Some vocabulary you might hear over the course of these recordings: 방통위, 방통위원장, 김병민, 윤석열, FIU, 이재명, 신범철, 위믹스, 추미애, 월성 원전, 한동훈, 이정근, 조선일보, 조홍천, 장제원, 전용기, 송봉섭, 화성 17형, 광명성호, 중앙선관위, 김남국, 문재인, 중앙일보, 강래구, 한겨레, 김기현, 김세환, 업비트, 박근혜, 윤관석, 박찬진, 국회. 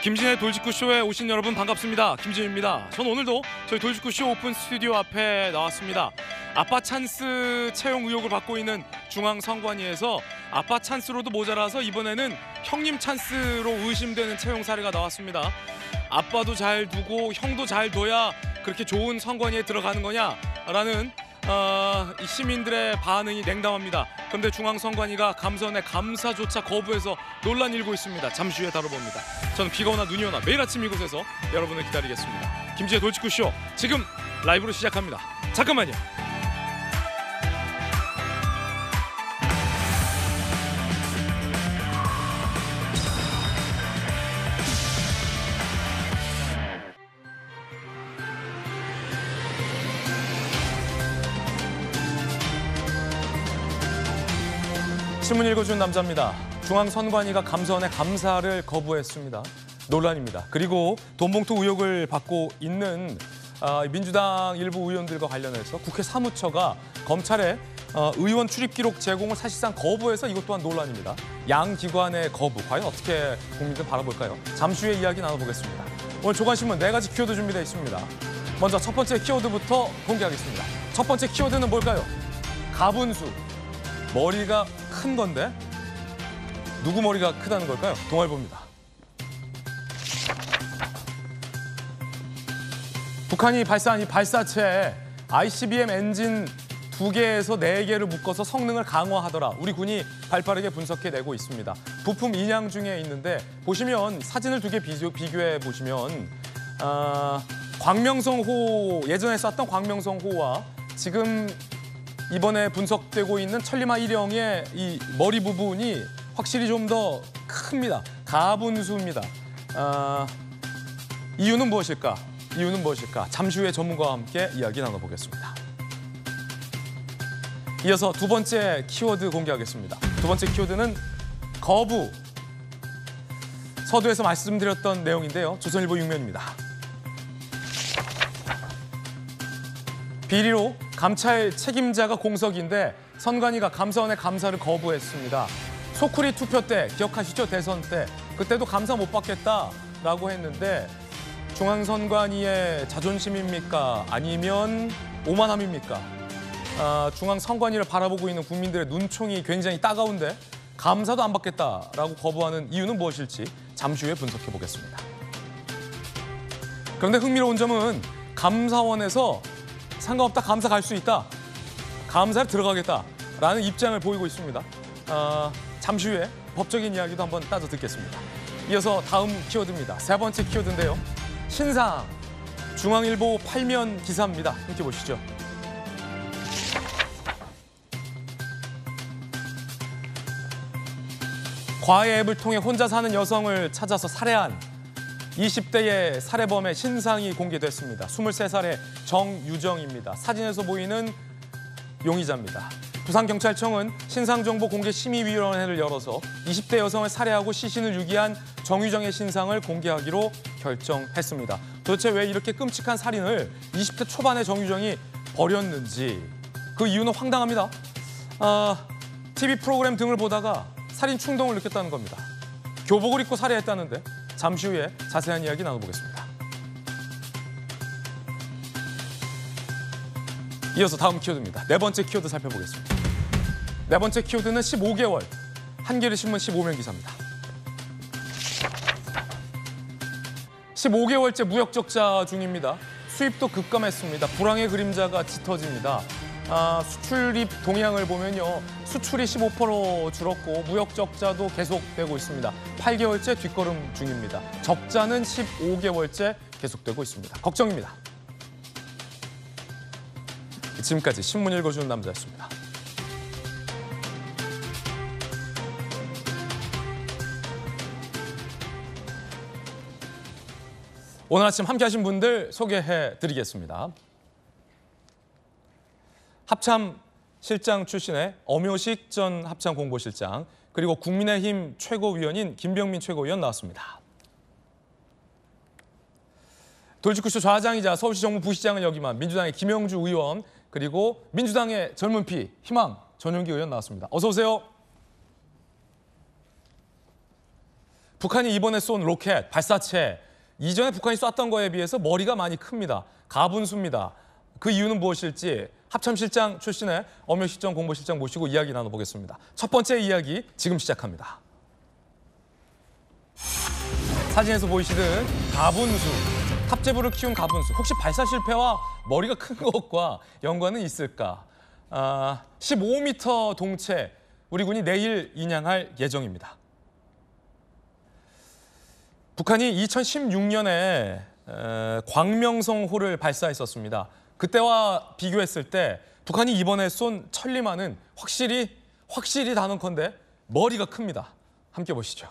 김진의 돌직구쇼에 오신 여러분 반갑습니다. 김진입니다. 저는 오늘도 저희 돌직구쇼 오픈 스튜디오 앞에 나왔습니다. 아빠 찬스 채용 의혹을 받고 있는 중앙선관위에서 아빠 찬스로도 모자라서 이번에는 형님 찬스로 의심되는 채용 사례가 나왔습니다. 아빠도 잘 두고 형도 잘 둬야 그렇게 좋은 선관위에 들어가는 거냐라는 시민들의 반응이 냉담합니다. 그런데 중앙선관위가 감사원의 감사조차 거부해서 논란이 일고 있습니다. 잠시 후에 다뤄봅니다. 저는 비가 오나 눈이 오나 매일 아침 이곳에서 여러분을 기다리겠습니다. 김진의 돌직구쇼 지금 라이브로 시작합니다. 잠깐만요. 신문 읽어준 남자입니다. 중앙선관위가 감사원의 감사를 거부했습니다. 논란입니다. 그리고 돈봉투 의혹을 받고 있는 민주당 일부 의원들과 관련해서 국회 사무처가 검찰에 의원 출입 기록 제공을 사실상 거부해서 이것 또한 논란입니다. 양 기관의 거부, 과연 어떻게 국민들 바라볼까요? 잠시 후에 이야기 나눠보겠습니다. 오늘 조간신문 4가지 키워드 준비되어 있습니다. 먼저 첫 번째 키워드부터 공개하겠습니다. 첫 번째 키워드는 뭘까요? 가분수. 머리가 큰 건데 누구 머리가 크다는 걸까요? 동아일보입니다. 북한이 발사한 이 발사체에 ICBM 엔진 2개에서 4개를 묶어서 성능을 강화하더라. 우리 군이 발빠르게 분석해내고 있습니다. 부품 인양 중에 있는데 보시면 사진을 2개 비교해 보시면 광명성호 예전에 쐈던 광명성호와 지금 이번에 분석되고 있는 천리마 1형의 이 머리 부분이 확실히 좀 더 큽니다. 가분수입니다. 이유는 무엇일까? 이유는 무엇일까? 잠시 후에 전문가와 함께 이야기 나눠보겠습니다. 이어서 두 번째 키워드 공개하겠습니다. 두 번째 키워드는 거부. 서두에서 말씀드렸던 내용인데요. 조선일보 6면입니다. 비리로 감찰 책임자가 공석인데 선관위가 감사원의 감사를 거부했습니다. 소쿠리 투표 때 기억하시죠? 대선 때. 그때도 감사 못 받겠다라고 했는데 중앙선관위의 자존심입니까? 아니면 오만함입니까? 중앙선관위를 바라보고 있는 국민들의 눈총이 굉장히 따가운데 감사도 안 받겠다라고 거부하는 이유는 무엇일지 잠시 후에 분석해 보겠습니다. 그런데 흥미로운 점은 감사원에서 상관없다, 감사 갈 수 있다, 감사를 들어가겠다라는 입장을 보이고 있습니다. 잠시 후에 법적인 이야기도 한번 따져 듣겠습니다. 이어서 다음 키워드입니다. 세 번째 키워드인데요. 신상, 중앙일보 8면 기사입니다. 함께 보시죠. 과외 앱을 통해 혼자 사는 여성을 찾아서 살해한 20대의 살해범의 신상이 공개됐습니다. 23살의 정유정입니다. 사진에서 보이는 용의자입니다. 부산경찰청은 신상정보공개심의위원회를 열어서 20대 여성을 살해하고 시신을 유기한 정유정의 신상을 공개하기로 결정했습니다. 도대체 왜 이렇게 끔찍한 살인을 20대 초반의 정유정이 벌였는지 그 이유는 황당합니다. TV 프로그램 등을 보다가 살인 충동을 느꼈다는 겁니다. 교복을 입고 살해했다는데 잠시 후에 자세한 이야기 나눠보겠습니다. 이어서 다음 키워드입니다. 네 번째 키워드 살펴보겠습니다. 네 번째 키워드는 15개월, 한겨레 신문 15면 기사입니다. 15개월째 무역적자 중입니다. 수입도 급감했습니다. 불황의 그림자가 짙어집니다. 수출입 동향을 보면요. 수출이 15% 줄었고 무역적자도 계속되고 있습니다. 8개월째 뒷걸음 중입니다. 적자는 15개월째 계속되고 있습니다. 걱정입니다. 지금까지 신문 읽어주는 남자였습니다. 오늘 아침 함께하신 분들 소개해드리겠습니다. 합참 실장 출신의 엄효식 전 합참 공보실장, 그리고 국민의힘 최고위원인 김병민 최고위원 나왔습니다. 돌직구쇼 좌장이자 서울시 정무 부시장을 역임한 민주당의 김영주 의원, 그리고 민주당의 젊은 피, 희망 전용기 의원 나왔습니다. 어서 오세요. 북한이 이번에 쏜 로켓, 발사체, 이전에 북한이 쐈던 거에 비해서 머리가 많이 큽니다. 가분수입니다. 그 이유는 무엇일지 합참실장 출신의 엄효식 전 공보실장 모시고 이야기 나눠보겠습니다. 첫 번째 이야기 지금 시작합니다. 사진에서 보이시는 가분수, 탑재부를 키운 가분수. 혹시 발사 실패와 머리가 큰 것과 연관은 있을까? 15m 동체, 우리 군이 내일 인양할 예정입니다. 북한이 2016년에 광명성호를 발사했었습니다. 그때와 비교했을 때 북한이 이번에 쏜 천리마는 확실히 단언컨대 머리가 큽니다. 함께 보시죠.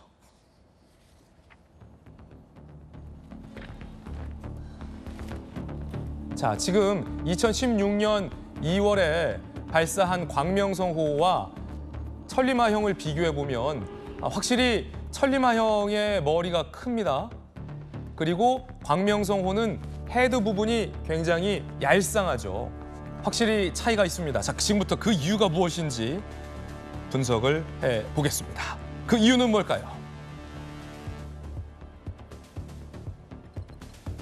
자, 지금 2016년 2월에 발사한 광명성호와 천리마형을 비교해보면 확실히 천리마형의 머리가 큽니다. 그리고 광명성호는 헤드 부분이 굉장히 얄쌍하죠. 확실히 차이가 있습니다. 자, 지금부터 그 이유가 무엇인지 분석을 해보겠습니다. 그 이유는 뭘까요?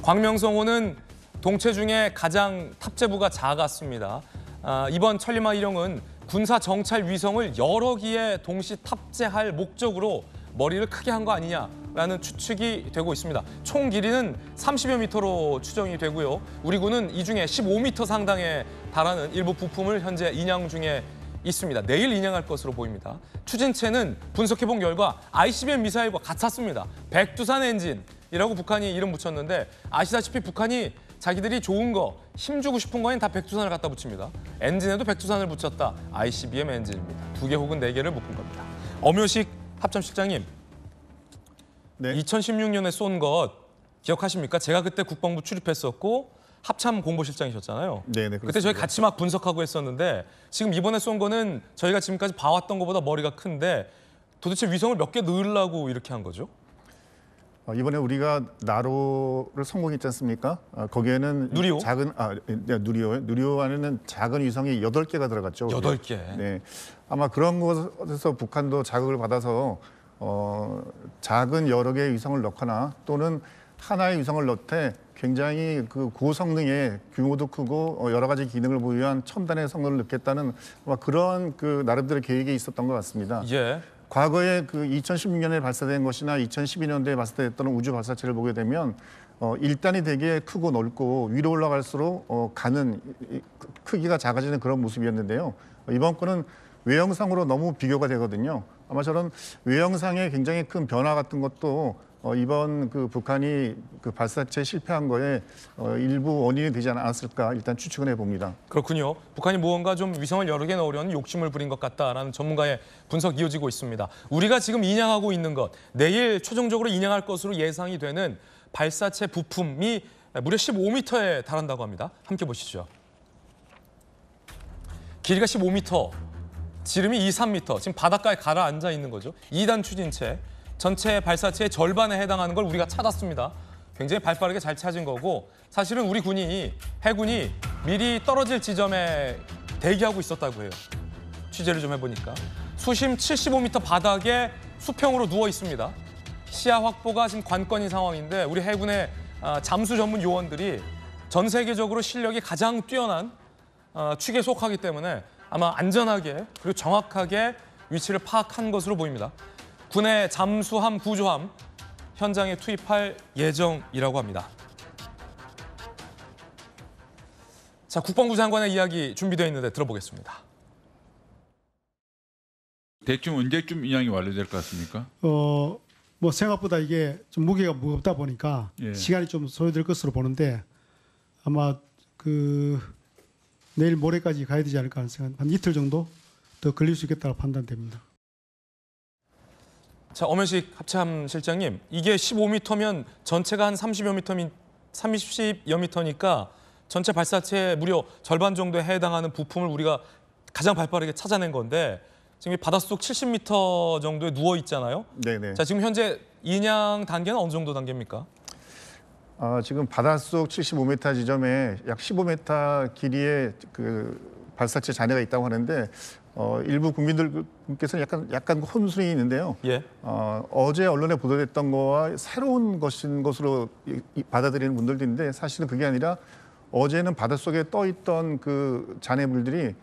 광명성호는 동체 중에 가장 탑재부가 작았습니다. 이번 천리마 1형은 군사 정찰 위성을 여러 기에 동시 탑재할 목적으로 머리를 크게 한 거 아니냐라는 추측이 되고 있습니다. 총 길이는 30여 미터로 추정이 되고요. 우리 군은 이 중에 15미터 상당에 달하는 일부 부품을 현재 인양 중에 있습니다. 내일 인양할 것으로 보입니다. 추진체는 분석해본 결과 ICBM 미사일과 같았습니다. 백두산 엔진이라고 북한이 이름 붙였는데 아시다시피 북한이 자기들이 좋은 거, 힘주고 싶은 거엔 다 백두산을 갖다 붙입니다. 엔진에도 백두산을 붙였다. ICBM 엔진입니다. 2개 혹은 4개를 묶은 겁니다. 엄효식 합참실장님, 네. 2016년에 쏜 것 기억하십니까? 제가 그때 국방부 출입했었고 합참 공보실장이셨잖아요. 네네, 그때 저희 같이 막 분석하고 했었는데 지금 이번에 쏜 거는 저희가 지금까지 봐왔던 것보다 머리가 큰데 도대체 위성을 몇 개 넣으려고 이렇게 한 거죠? 이번에 우리가 나로를 성공했지 않습니까? 거기에는 누리호? 작은 누리호 안에는 작은 위성이 8개가 들어갔죠. 8개. 네. 아마 그런 곳에서 북한도 자극을 받아서 작은 여러 개의 위성을 넣거나 또는 하나의 위성을 넣되 굉장히 그 고성능의 규모도 크고 여러 가지 기능을 보유한 첨단의 성능을 넣겠다는 아마 그런 그 나름대로 계획이 있었던 것 같습니다. 예. 과거에 그 2016년에 발사된 것이나 2012년도에 발사됐던 우주 발사체를 보게 되면 일단이 되게 크고 넓고 위로 올라갈수록 가는 크기가 작아지는 그런 모습이었는데요. 이번 거는 외형상으로 너무 비교가 되거든요. 아마 저런 외형상의 굉장히 큰 변화 같은 것도 이번 그 북한이 그 발사체 실패한 거에 일부 원인이 되지 않았을까 일단 추측은 해봅니다. 그렇군요. 북한이 무언가 좀 위성을 여러 개 넣으려는 욕심을 부린 것 같다라는 전문가의 분석 이어지고 있습니다. 우리가 지금 인양하고 있는 것, 내일 최종적으로 인양할 것으로 예상이 되는 발사체 부품이 무려 15m에 달한다고 합니다. 함께 보시죠. 길이가 15m, 지름이 2~3m, 지금 바닷가에 가라앉아 있는 거죠. 2단 추진체. 전체 발사체의 절반에 해당하는 걸 우리가 찾았습니다. 굉장히 발빠르게 잘 찾은 거고 사실은 우리 군이, 해군이 미리 떨어질 지점에 대기하고 있었다고 해요. 취재를 좀 해보니까. 수심 75m 바닥에 수평으로 누워 있습니다. 시야 확보가 지금 관건인 상황인데 우리 해군의 잠수 전문 요원들이 전 세계적으로 실력이 가장 뛰어난 축에 속하기 때문에 아마 안전하게 그리고 정확하게 위치를 파악한 것으로 보입니다. 군의 잠수함, 구조함 현장에 투입할 예정이라고 합니다. 자, 국방부 장관의 이야기 준비되어 있는데 들어보겠습니다. 대충 언제쯤 인양이 완료될 것 같습니까? 뭐 생각보다 이게 좀 무게가 무겁다 보니까 예. 시간이 좀 소요될 것으로 보는데 아마 그 내일 모레까지 가야 되지 않을까 하는 생각, 한 이틀 정도 더 걸릴 수 있겠다고 판단됩니다. 자, 엄효식 합참실장님, 이게 15m면 전체가 한 30여 미터니까 전체 발사체의 무려 절반 정도에 해당하는 부품을 우리가 가장 발빠르게 찾아낸 건데 지금 바닷속 70m 정도에 누워 있잖아요. 네네. 자, 지금 현재 인양 단계는 어느 정도 단계입니까? 지금 바닷속 75m 지점에 약 15m 길이의 그 발사체 잔해가 있다고 하는데 일부 국민들께서는 약간 혼순이 있는데요. 예. 어제 언론에 보도됐던 거와 새로운 것인 것으로 받아들이는 분들도 있는데 사실은 그게 아니라 어제는 바닷속에 떠있던 그 잔해물들이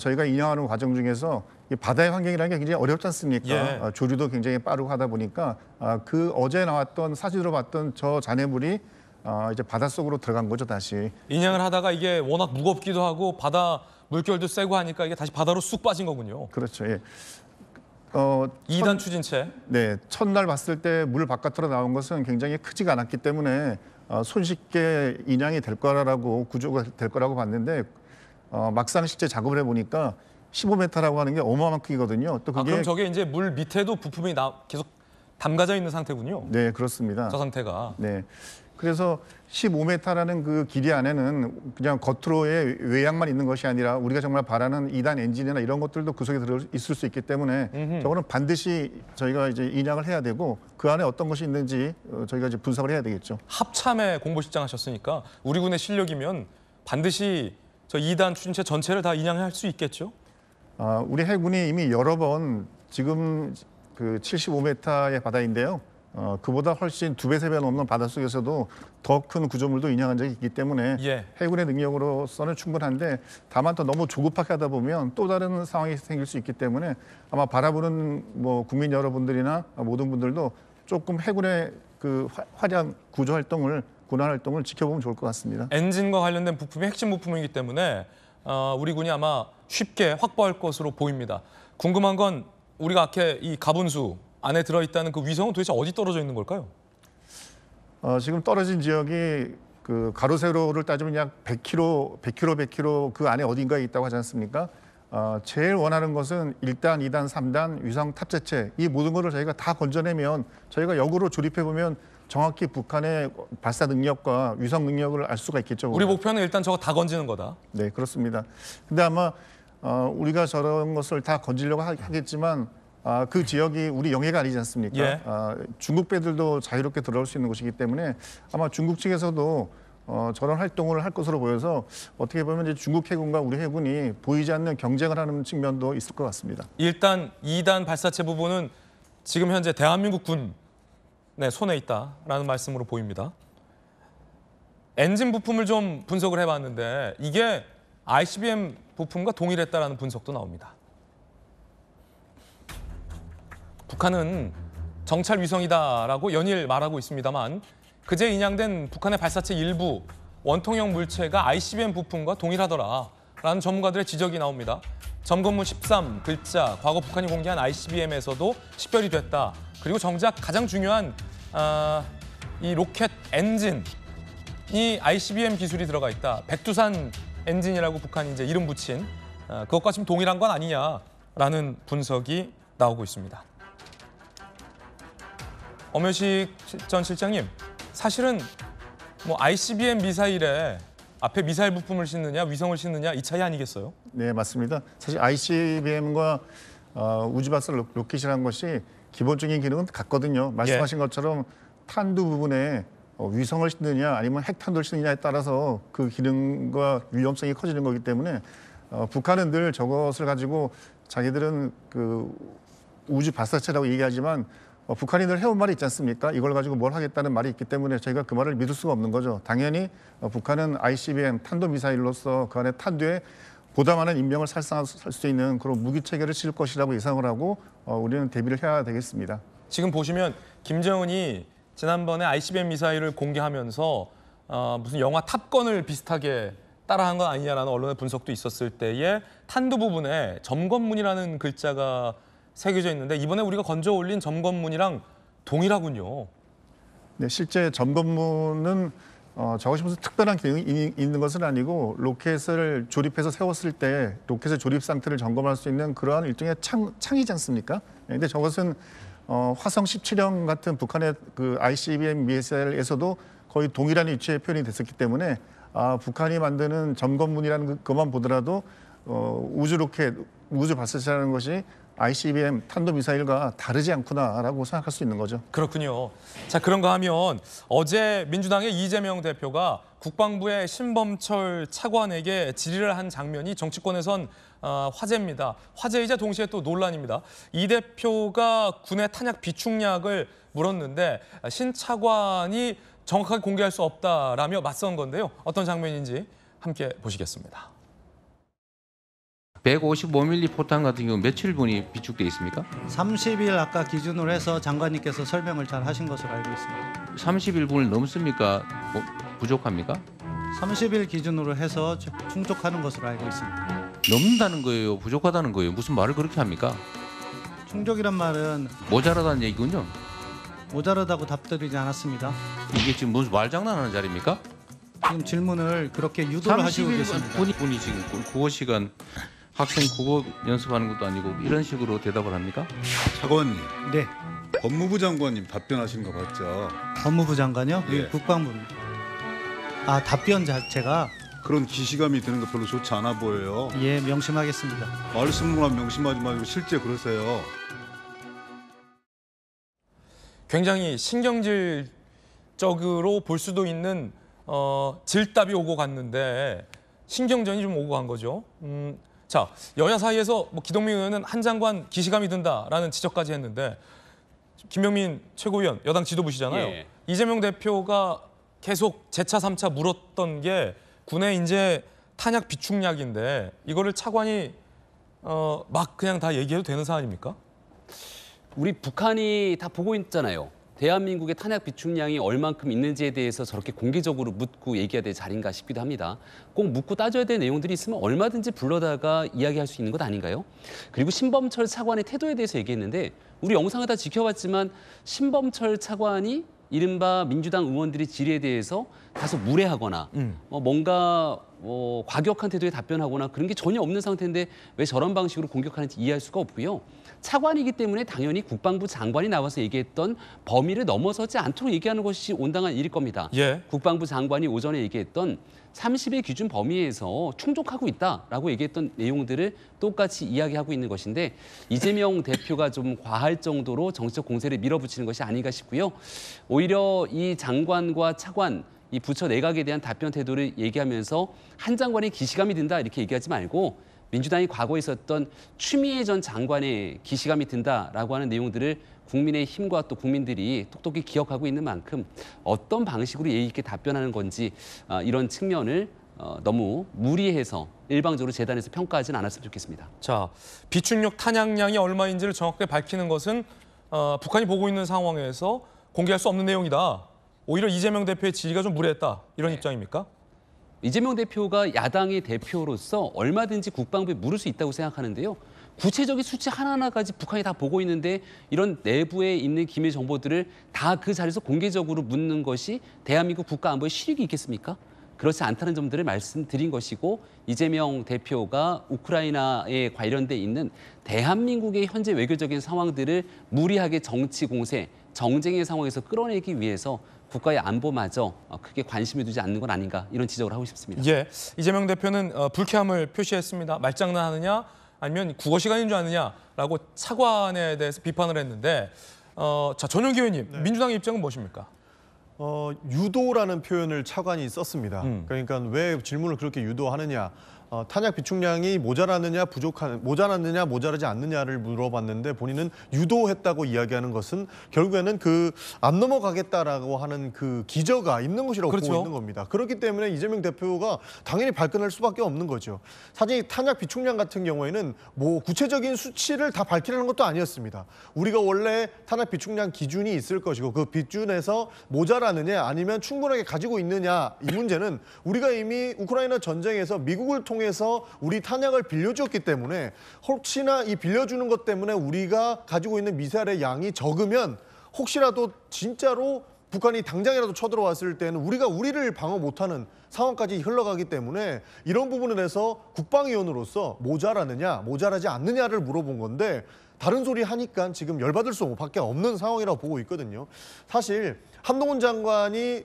저희가 인양하는 과정 중에서 이 바다의 환경이라는 게 굉장히 어렵지 않습니까? 예. 조류도 굉장히 빠르고 하다 보니까 그 어제 나왔던 사진으로 봤던 저 잔해물이 이제 바닷속으로 들어간 거죠, 다시. 인양을 하다가 이게 워낙 무겁기도 하고 바다 물결도 세고 하니까 이게 다시 바다로 쑥 빠진 거군요. 그렇죠. 예. 2단 추진체. 네, 첫날 봤을 때 물 바깥으로 나온 것은 굉장히 크지가 않았기 때문에 손쉽게 인양이 될 거라고 구조가 될 거라고 봤는데 막상 실제 작업을 해보니까 15m라고 하는 게 어마어마한 크기거든요. 또 그게 그럼 저게 이제 물 밑에도 부품이 계속 담가져 있는 상태군요. 네, 그렇습니다. 저 상태가. 네. 그래서 15m라는 그 길이 안에는 그냥 겉으로의 외양만 있는 것이 아니라 우리가 정말 바라는 2단 엔진이나 이런 것들도 그 속에 들어있을 수 있기 때문에 저거는 반드시 저희가 이제 인양을 해야 되고 그 안에 어떤 것이 있는지 저희가 이제 분석을 해야 되겠죠. 합참에 공보실장 하셨으니까 우리 군의 실력이면 반드시 저 2단 추진체 전체를 다 인양할 수 있겠죠? 우리 해군이 이미 여러 번 지금 그 75m의 바다인데요. 그보다 훨씬 2배, 3배 넘는 바닷속에서도 더 큰 구조물도 인양한 적이 있기 때문에 예. 해군의 능력으로서는 충분한데 다만 또 너무 조급하게 하다 보면 또 다른 상황이 생길 수 있기 때문에 아마 바라보는 뭐 국민 여러분들이나 모든 분들도 조금 해군의 그 화려한 구조 활동을 군환 활동을 지켜보면 좋을 것 같습니다. 엔진과 관련된 부품이 핵심 부품이기 때문에 우리 군이 아마 쉽게 확보할 것으로 보입니다. 궁금한 건 우리가 아까 이 가분수 안에 들어있다는 그 위성은 도대체 어디 떨어져 있는 걸까요? 지금 떨어진 지역이 그 가로세로를 따지면 약 100km 그 안에 어딘가에 있다고 하지 않습니까? 제일 원하는 것은 1단, 2단, 3단, 위성 탑재체 이 모든 것을 저희가 다 건져내면 저희가 역으로 조립해보면 정확히 북한의 발사 능력과 위성 능력을 알 수가 있겠죠. 우리 목표는 일단 저거 다 건지는 거다. 네, 그렇습니다. 근데 아마 우리가 저런 것을 다 건지려고 하겠지만 그 지역이 우리 영해가 아니지 않습니까? 예. 중국 배들도 자유롭게 들어올 수 있는 곳이기 때문에 아마 중국 측에서도 저런 활동을 할 것으로 보여서 어떻게 보면 이제 중국 해군과 우리 해군이 보이지 않는 경쟁을 하는 측면도 있을 것 같습니다. 일단 2단 발사체 부분은 지금 현재 대한민국 군 손에 있다라는 말씀으로 보입니다. 엔진 부품을 좀 분석을 해봤는데 이게 ICBM 부품과 동일했다라는 분석도 나옵니다. 북한은 정찰 위성이다라고 연일 말하고 있습니다만 그제 인양된 북한의 발사체 일부 원통형 물체가 ICBM 부품과 동일하더라라는 전문가들의 지적이 나옵니다. 점검문 13 글자, 과거 북한이 공개한 ICBM에서도 식별이 됐다. 그리고 정작 가장 중요한 이 로켓 엔진이 ICBM 기술이 들어가 있다. 백두산 엔진이라고 북한이 이제 이름 붙인 그것과 지금 동일한 건 아니냐라는 분석이 나오고 있습니다. 엄효식 전 실장님, 사실은 뭐 ICBM 미사일에 앞에 미사일 부품을 싣느냐 위성을 싣느냐 이 차이 아니겠어요? 네, 맞습니다. 사실 ICBM과 우주발사 로켓이라는 것이 기본적인 기능은 같거든요. 말씀하신 예. 것처럼 탄두 부분에 위성을 싣느냐 아니면 핵탄두를 싣느냐에 따라서 그 기능과 위험성이 커지는 거기 때문에 북한은 늘 저것을 가지고 자기들은 그 우주 발사체라고 얘기하지만 북한이 늘 해온 말이 있지 않습니까? 이걸 가지고 뭘 하겠다는 말이 있기 때문에 저희가 그 말을 믿을 수가 없는 거죠. 당연히 북한은 ICBM, 탄도미사일로서 그 안에 탄두에 보다 많은 인명을 살상할 수 있는 그런 무기체계를 칠 것이라고 예상을 하고 우리는 대비를 해야 되겠습니다. 지금 보시면 김정은이 지난번에 ICBM 미사일을 공개하면서 무슨 영화 탑건을 비슷하게 따라한 건 아니냐라는 언론의 분석도 있었을 때에 탄두 부분에 점검문이라는 글자가 새겨져 있는데 이번에 우리가 건져 올린 점검문이랑 동일하군요. 네, 실제 점검문은 저것이 무슨 특별한 기능이 있는 것은 아니고 로켓을 조립해서 세웠을 때 로켓의 조립 상태를 점검할 수 있는 그러한 일종의 창이지 않습니까? 그런데 저것은 화성 17형 같은 북한의 그 ICBM 미사일에서도 거의 동일한 위치에 표현이 됐었기 때문에 북한이 만드는 점검문이라는 것만 보더라도 우주 로켓, 우주 발사체라는 것이 ICBM 탄도미사일과 다르지 않구나라고 생각할 수 있는 거죠. 그렇군요. 자, 그런가 하면 어제 민주당의 이재명 대표가 국방부의 신범철 차관에게 질의를 한 장면이 정치권에선 화제입니다. 화제이자 동시에 또 논란입니다. 이 대표가 군의 탄약 비축량을 물었는데 신 차관이 정확하게 공개할 수 없다라며 맞선 건데요. 어떤 장면인지 함께 보시겠습니다. 155mm 포탄 같은 경우 며칠 분이 비축돼 있습니까? 30일 아까 기준으로 해서 장관님께서 설명을 잘 하신 것으로 알고 있습니다. 30일 분을 넘습니까? 부족합니까? 30일 기준으로 해서 충족하는 것으로 알고 있습니다. 넘는다는 거예요? 부족하다는 거예요? 무슨 말을 그렇게 합니까? 충족이란 말은 모자라다는 얘기군요. 모자라다고 답드리지 않았습니다. 이게 지금 무슨 말장난하는 자리입니까? 지금 질문을 그렇게 유도를 하시고 계십니다. 본인이 지금 국어 시간 학생 국어 연습하는 것도 아니고 이런 식으로 대답을 합니까? 차관님. 네. 법무부 장관님 답변하신 거 맞죠? 법무부 장관이요? 예. 국방부입니다. 아, 답변 자체가 그런 기시감이 드는 거 별로 좋지 않아 보여요. 예, 명심하겠습니다. 말씀만 명심하지 말고 실제 그러세요. 굉장히 신경질적으로 볼 수도 있는 질답이 오고 갔는데 신경전이 좀 오고 간 거죠. 자, 여야 사이에서 뭐 기동민 의원은 한 장관 기시감이 든다라는 지적까지 했는데 김병민 최고위원 여당 지도부시잖아요. 예. 이재명 대표가 계속 재차 3차 물었던 게 군의 이제 탄약 비축약인데 이거를 차관이 막 그냥 다 얘기해도 되는 사안입니까? 우리 북한이 다 보고 있잖아요. 대한민국의 탄약 비축량이 얼만큼 있는지에 대해서 저렇게 공개적으로 묻고 얘기해야 될 자리인가 싶기도 합니다. 꼭 묻고 따져야 될 내용들이 있으면 얼마든지 불러다가 이야기할 수 있는 것 아닌가요? 그리고 신범철 차관의 태도에 대해서 얘기했는데 우리 영상을 다 지켜봤지만 신범철 차관이 이른바 민주당 의원들의 질의에 대해서 다소 무례하거나 뭔가 과격한 태도에 답변하거나 그런 게 전혀 없는 상태인데 왜 저런 방식으로 공격하는지 이해할 수가 없고요. 차관이기 때문에 당연히 국방부 장관이 나와서 얘기했던 범위를 넘어서지 않도록 얘기하는 것이 온당한 일일 겁니다. 예. 국방부 장관이 오전에 얘기했던 30일 기준 범위에서 충족하고 있다라고 얘기했던 내용들을 똑같이 이야기하고 있는 것인데 이재명 대표가 좀 과할 정도로 정치적 공세를 밀어붙이는 것이 아닌가 싶고요. 오히려 이 장관과 차관, 이 부처 내각에 대한 답변 태도를 얘기하면서 한 장관이 기시감이 든다 이렇게 얘기하지 말고 민주당이 과거에 있었던 추미애 전 장관의 기시감이 든다라고 하는 내용들을 국민의힘과 또 국민들이 똑똑히 기억하고 있는 만큼 어떤 방식으로 예의 있게 답변하는 건지 이런 측면을 너무 무리해서 일방적으로 재단에서 평가하지는 않았으면 좋겠습니다. 자, 비축력 탄약량이 얼마인지를 정확하게 밝히는 것은 북한이 보고 있는 상황에서 공개할 수 없는 내용이다. 오히려 이재명 대표의 질의가 좀 무례했다. 이런 입장입니까? 이재명 대표가 야당의 대표로서 얼마든지 국방부에 물을 수 있다고 생각하는데요. 구체적인 수치 하나하나까지 북한이 다 보고 있는데 이런 내부에 있는 기밀 정보들을 다 그 자리에서 공개적으로 묻는 것이 대한민국 국가안보에 실익이 있겠습니까? 그렇지 않다는 점들을 말씀드린 것이고 이재명 대표가 우크라이나에 관련돼 있는 대한민국의 현재 외교적인 상황들을 무리하게 정치 공세, 정쟁의 상황에서 끌어내기 위해서 국가의 안보마저 크게 관심을 두지 않는 건 아닌가 이런 지적을 하고 싶습니다. 예, 이재명 대표는 불쾌함을 표시했습니다. 말장난하느냐 아니면 국어 시간인 줄 아느냐라고 차관에 대해서 비판을 했는데 자, 전용기 의원님, 네. 민주당의 입장은 무엇입니까? 유도라는 표현을 차관이 썼습니다. 그러니까 왜 질문을 그렇게 유도하느냐. 탄약 비축량이 모자라느냐, 모자랐느냐, 모자라지 않느냐를 물어봤는데 본인은 유도했다고 이야기하는 것은 결국에는 그 안 넘어가겠다라고 하는 그 기저가 있는 것이라고 그렇죠. 보고 있는 겁니다. 그렇기 때문에 이재명 대표가 당연히 발끈할 수밖에 없는 거죠. 사실 탄약 비축량 같은 경우에는 뭐 구체적인 수치를 다 밝히라는 것도 아니었습니다. 우리가 원래 탄약 비축량 기준이 있을 것이고 그 기준에서 모자라느냐 아니면 충분하게 가지고 있느냐 이 문제는 우리가 이미 우크라이나 전쟁에서 미국을 통해서 우리 탄약을 빌려주었기 때문에 혹시나 이 빌려주는 것 때문에 우리가 가지고 있는 미사일의 양이 적으면 혹시라도 진짜로 북한이 당장이라도 쳐들어왔을 때는 우리를 방어 못하는 상황까지 흘러가기 때문에 이런 부분에 대해서 국방위원으로서 모자라느냐, 모자라지 않느냐를 물어본 건데 다른 소리 하니까 지금 열받을 수밖에 없는 상황이라고 보고 있거든요. 사실 한동훈 장관이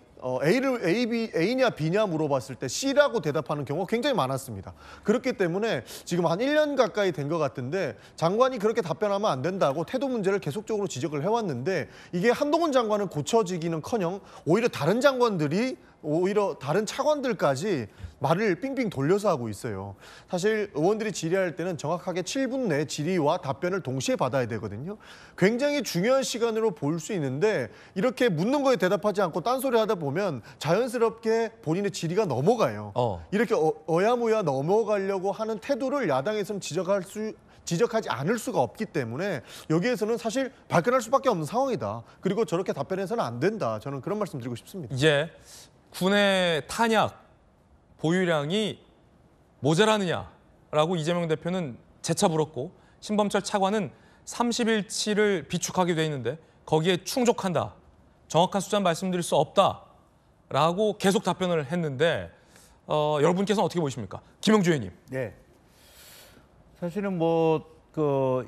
A냐 B냐 물어봤을 때 C라고 대답하는 경우가 굉장히 많았습니다. 그렇기 때문에 지금 한 1년 가까이 된 것 같은데 장관이 그렇게 답변하면 안 된다고 태도 문제를 계속적으로 지적을 해왔는데 이게 한동훈 장관은 고쳐지기는커녕 오히려 다른 장관들이 오히려 다른 차관들까지 말을 빙빙 돌려서 하고 있어요. 사실 의원들이 질의할 때는 정확하게 7분 내 질의와 답변을 동시에 받아야 되거든요. 굉장히 중요한 시간으로 볼 수 있는데 이렇게 묻는 거에 대답하지 않고 딴소리 하다 보면 자연스럽게 본인의 질의가 넘어가요. 이렇게 어야무야 넘어가려고 하는 태도를 야당에서는 지적하지 않을 수가 없기 때문에 여기에서는 사실 발끈할 수밖에 없는 상황이다. 그리고 저렇게 답변해서는 안 된다. 저는 그런 말씀 드리고 싶습니다. 이제 군의 탄약 보유량이 모자라느냐라고 이재명 대표는 재차 물었고 신범철 차관은 30일치를 비축하게 돼 있는데 거기에 충족한다. 정확한 숫자는 말씀드릴 수 없다라고 계속 답변을 했는데 여러분께서는 어떻게 보십니까? 김영주 의원님. 네. 사실은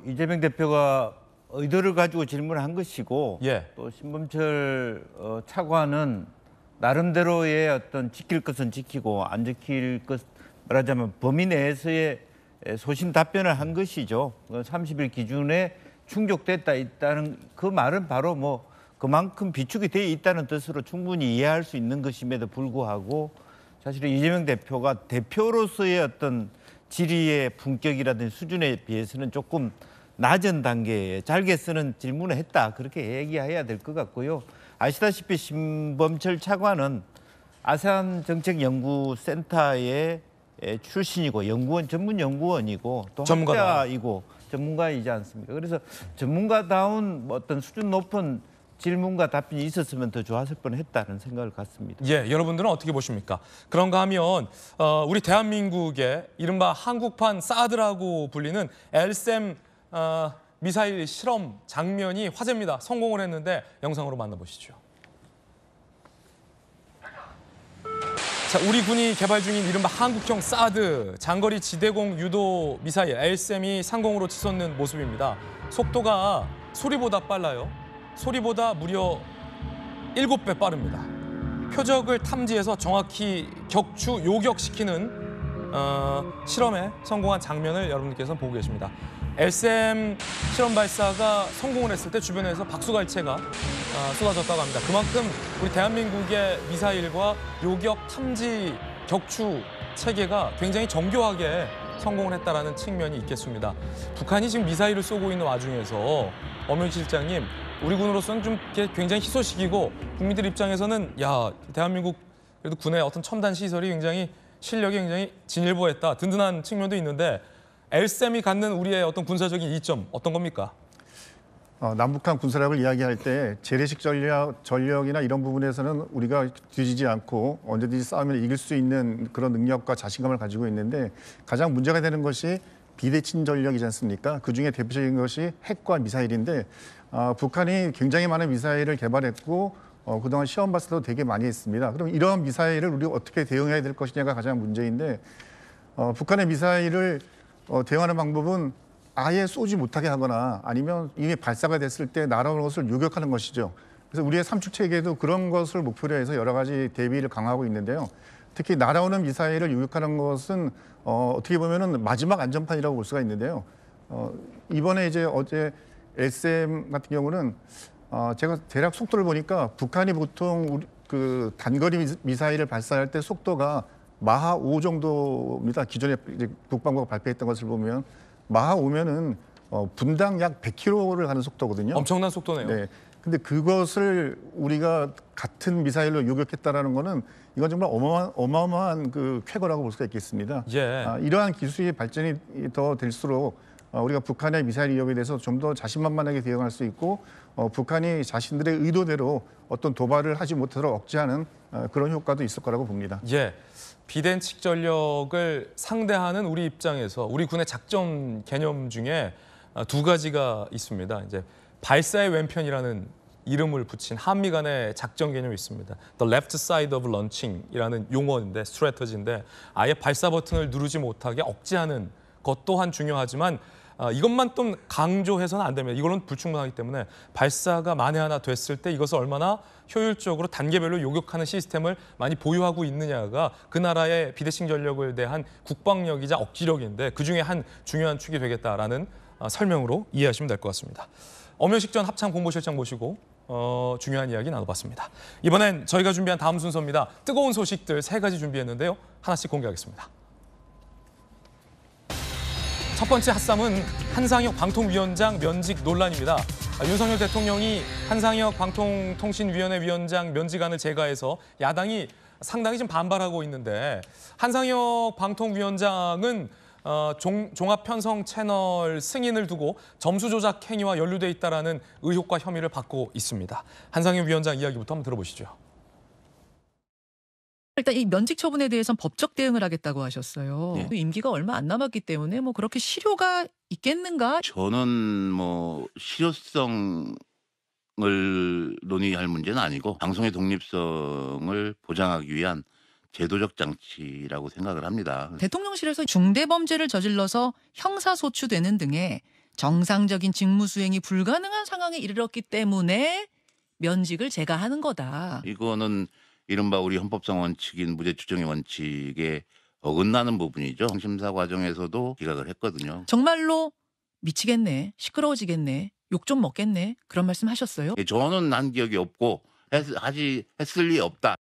이재명 대표가 의도를 가지고 질문한 것이고 또 신범철 차관은 나름대로의 어떤 지킬 것은 지키고 안 지킬 것 말하자면 범위 내에서의 소신 답변을 한 것이죠. 30일 기준에 충족됐다 있다는 그 말은 바로 그만큼 비축이 돼 있다는 뜻으로 충분히 이해할 수 있는 것임에도 불구하고 사실은 이재명 대표가 대표로서의 어떤 질의의 품격이라든지 수준에 비해서는 조금 낮은 단계에 잘게 쓰는 질문을 했다. 그렇게 얘기해야 될 것 같고요. 아시다시피 신범철 차관은 아세안 정책연구센터의 출신이고 연구원, 전문 연구원이고 또 학자이고 전문가이지 않습니까? 그래서 전문가다운 어떤 수준 높은 질문과 답변이 있었으면 더 좋았을 뻔했다는 생각을 갖습니다. 예, 여러분들은 어떻게 보십니까? 그런가 하면 우리 대한민국의 이른바 한국판 사드라고 불리는 L-SAM 미사일 실험 장면이 화제입니다. 성공을 했는데 영상으로 만나보시죠. 자, 우리 군이 개발 중인 이른바 한국형 사드 장거리 지대공 유도 미사일 L-SAM이 상공으로 치솟는 모습입니다. 속도가 소리보다 빨라요. 소리보다 무려 7배 빠릅니다. 표적을 탐지해서 정확히 격추, 요격시키는 실험에 성공한 장면을 여러분께서는 보고 계십니다. L-SAM 실험 발사가 성공을 했을 때 주변에서 박수갈채가 쏟아졌다고 합니다. 그만큼 우리 대한민국의 미사일과 요격, 탐지, 격추 체계가 굉장히 정교하게 성공을 했다는 측면이 있겠습니다. 북한이 지금 미사일을 쏘고 있는 와중에서 엄효식 실장님, 우리 군으로서는 좀 굉장히 희소식이고 국민들 입장에서는 야, 대한민국 그래도 군의 어떤 첨단 시설이 굉장히 실력이 굉장히 진일보했다, 든든한 측면도 있는데 L-SAM이 갖는 우리의 어떤 군사적인 이점 어떤 겁니까? 남북한 군사력을 이야기할 때 재래식 전력이나 이런 부분에서는 우리가 뒤지지 않고 언제든지 싸우면 이길 수 있는 그런 능력과 자신감을 가지고 있는데 가장 문제가 되는 것이 비대칭 전력이지 않습니까? 그중에 대표적인 것이 핵과 미사일인데 북한이 굉장히 많은 미사일을 개발했고 그동안 시험 발사도 되게 많이 했습니다. 그럼 이러한 미사일을 우리가 어떻게 대응해야 될 것이냐가 가장 문제인데 북한의 미사일을 대응하는 방법은 아예 쏘지 못하게 하거나 아니면 이미 발사가 됐을 때 날아오는 것을 요격하는 것이죠. 그래서 우리의 삼축체계도 그런 것을 목표로 해서 여러 가지 대비를 강화하고 있는데요. 특히 날아오는 미사일을 요격하는 것은 어떻게 보면은 마지막 안전판이라고 볼 수가 있는데요. 이번에 이제 어제 L-SAM 같은 경우는 제가 대략 속도를 보니까 북한이 보통 그 단거리 미사일을 발사할 때 속도가 마하 5 정도입니다. 기존에 국방부가 발표했던 것을 보면 마하 5면은 분당 약 100km를 가는 속도거든요. 엄청난 속도네요. 네. 근데 그것을 우리가 같은 미사일로 요격했다라는 거는 이건 정말 어마어마한 그 쾌거라고 볼 수가 있겠습니다. 예. 이러한 기술의 발전이 더 될수록 우리가 북한의 미사일 위협에 대해서 좀 더 자신만만하게 대응할 수 있고 북한이 자신들의 의도대로 어떤 도발을 하지 못하도록 억제하는 그런 효과도 있을 거라고 봅니다. 예. 비대칭 전력을 상대하는 우리 입장에서 우리 군의 작전 개념 중에 두 가지가 있습니다. 이제 발사의 왼편이라는 이름을 붙인 한미 간의 작전 개념이 있습니다. The left side of launching이라는 용어인데, 스트래터지인데 아예 발사 버튼을 누르지 못하게 억제하는 것 또한 중요하지만 이것만 좀 강조해서는 안 됩니다. 이거는 불충분하기 때문에 발사가 만에 하나 됐을 때 이것을 얼마나 효율적으로 단계별로 요격하는 시스템을 많이 보유하고 있느냐가 그 나라의 비대칭 전력을 대한 국방력이자 억지력인데 그중에 한 중요한 축이 되겠다라는 설명으로 이해하시면 될 것 같습니다. 엄효식 전 합참 공보실장 모시고 중요한 이야기 나눠봤습니다. 이번엔 저희가 준비한 다음 순서입니다. 뜨거운 소식들 3가지 준비했는데요. 하나씩 공개하겠습니다. 첫 번째 핫삼은 한상혁 방통위원장 면직 논란입니다. 윤석열 대통령이 한상혁 방통통신위원회 위원장 면직안을 제거해서 야당이 상당히 좀 반발하고 있는데 한상혁 방통위원장은 종합편성 채널 승인을 두고 점수 조작 행위와 연루돼 있다라는 의혹과 혐의를 받고 있습니다. 한상혁 위원장 이야기부터 한번 들어보시죠. 일단 이 면직 처분에 대해서는 법적 대응을 하겠다고 하셨어요. 네. 임기가 얼마 안 남았기 때문에 뭐 그렇게 실효가 있겠는가? 저는 뭐 실효성을 논의할 문제는 아니고 방송의 독립성을 보장하기 위한 제도적 장치라고 생각을 합니다. 대통령실에서 중대범죄를 저질러서 형사소추되는 등의 정상적인 직무 수행이 불가능한 상황에 이르렀기 때문에 면직을 제거하는 거다. 이거는 이른바 우리 헌법상 원칙인 무죄추정의 원칙에 어긋나는 부분이죠. 심사 과정에서도 기각을 했거든요. 정말로 미치겠네, 시끄러워지겠네, 욕 좀 먹겠네 그런 말씀 하셨어요? 예, 저는 난 기억이 없고 했을 리 없다.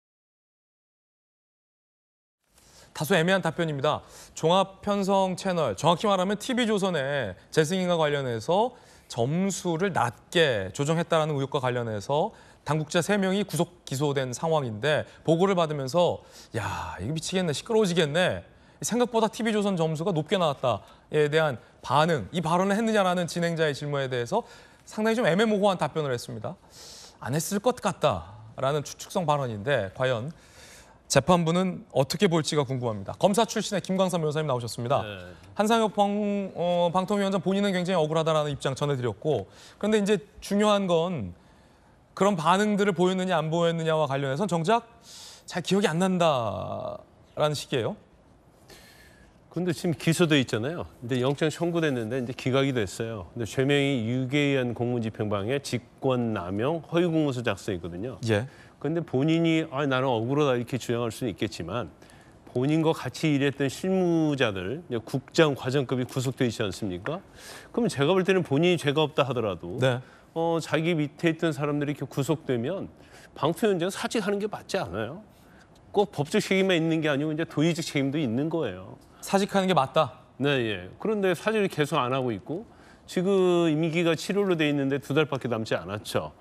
다소 애매한 답변입니다. 종합편성 채널, 정확히 말하면 TV조선의 재승인과 관련해서 점수를 낮게 조정했다라는 의혹과 관련해서 당국자 3명이 구속 기소된 상황인데 보고를 받으면서 야, 이거 미치겠네, 시끄러워지겠네. 생각보다 TV조선 점수가 높게 나왔다에 대한 반응, 이 발언을 했느냐라는 진행자의 질문에 대해서 상당히 좀 애매모호한 답변을 했습니다. 안 했을 것 같다라는 추측성 발언인데 과연 재판부는 어떻게 볼지가 궁금합니다. 검사 출신의 김광삼 변호사님 나오셨습니다. 네. 한상혁 방통위원장 본인은 굉장히 억울하다라는 입장 전해드렸고 그런데 이제 중요한 건 그런 반응들을 보였느냐 안 보였느냐와 관련해서는 정작 잘 기억이 안 난다라는 식이에요. 근데 지금 기소돼 있잖아요. 근데 영장 청구됐는데 이제 기각이 됐어요. 근데 죄명이 유괴한 공무집행방해, 직권남용, 허위공문서 작성이거든요. 예. 근데 본인이 나는 억울하다 이렇게 주장할 수는 있겠지만 본인과 같이 일했던 실무자들, 국장, 과장급이 구속돼 있지 않습니까? 그럼 제가 볼 때는 본인이 죄가 없다 하더라도 네. 자기 밑에 있던 사람들이 이렇게 구속되면 방통위원장 사직하는 게 맞지 않아요? 꼭 법적 책임만 있는 게 아니고 이제 도의적 책임도 있는 거예요. 사직하는 게 맞다? 네, 예. 그런데 사직을 계속 안 하고 있고 지금 임기가 7월로 돼 있는데 2달밖에 남지 않았죠.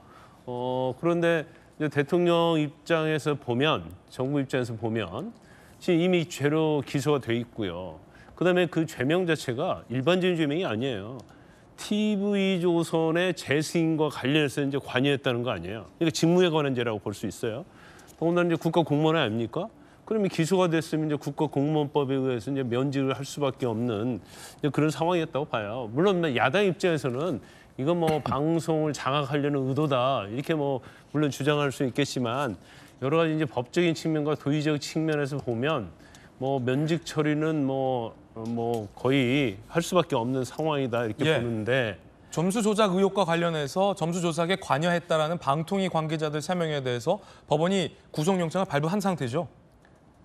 그런데 이제 대통령 입장에서 보면, 정부 입장에서 보면 지금 이미 죄로 기소가 돼 있고요. 그다음에 그 죄명 자체가 일반적인 죄명이 아니에요. TV조선의 재승인과 관련해서 이제 관여했다는 거 아니에요. 그러니까 직무에 관한 죄라고 볼 수 있어요. 더군다나 이제 국가 공무원 아닙니까? 그러면 기소가 됐으면 이제 국가공무원법에 의해서 이제 면직을 할 수밖에 없는 이제 그런 상황이었다고 봐요. 물론 야당 입장에서는 이건 뭐 방송을 장악하려는 의도다 이렇게 뭐 물론 주장할 수 있겠지만 여러 가지 이제 법적인 측면과 도의적 측면에서 보면 뭐 면직 처리는 뭐 거의 할 수밖에 없는 상황이다 이렇게 예. 보는데. 점수 조작 의혹과 관련해서 점수 조작에 관여했다라는 방통위 관계자들 3명에 대해서 법원이 구속영장을 발부한 상태죠.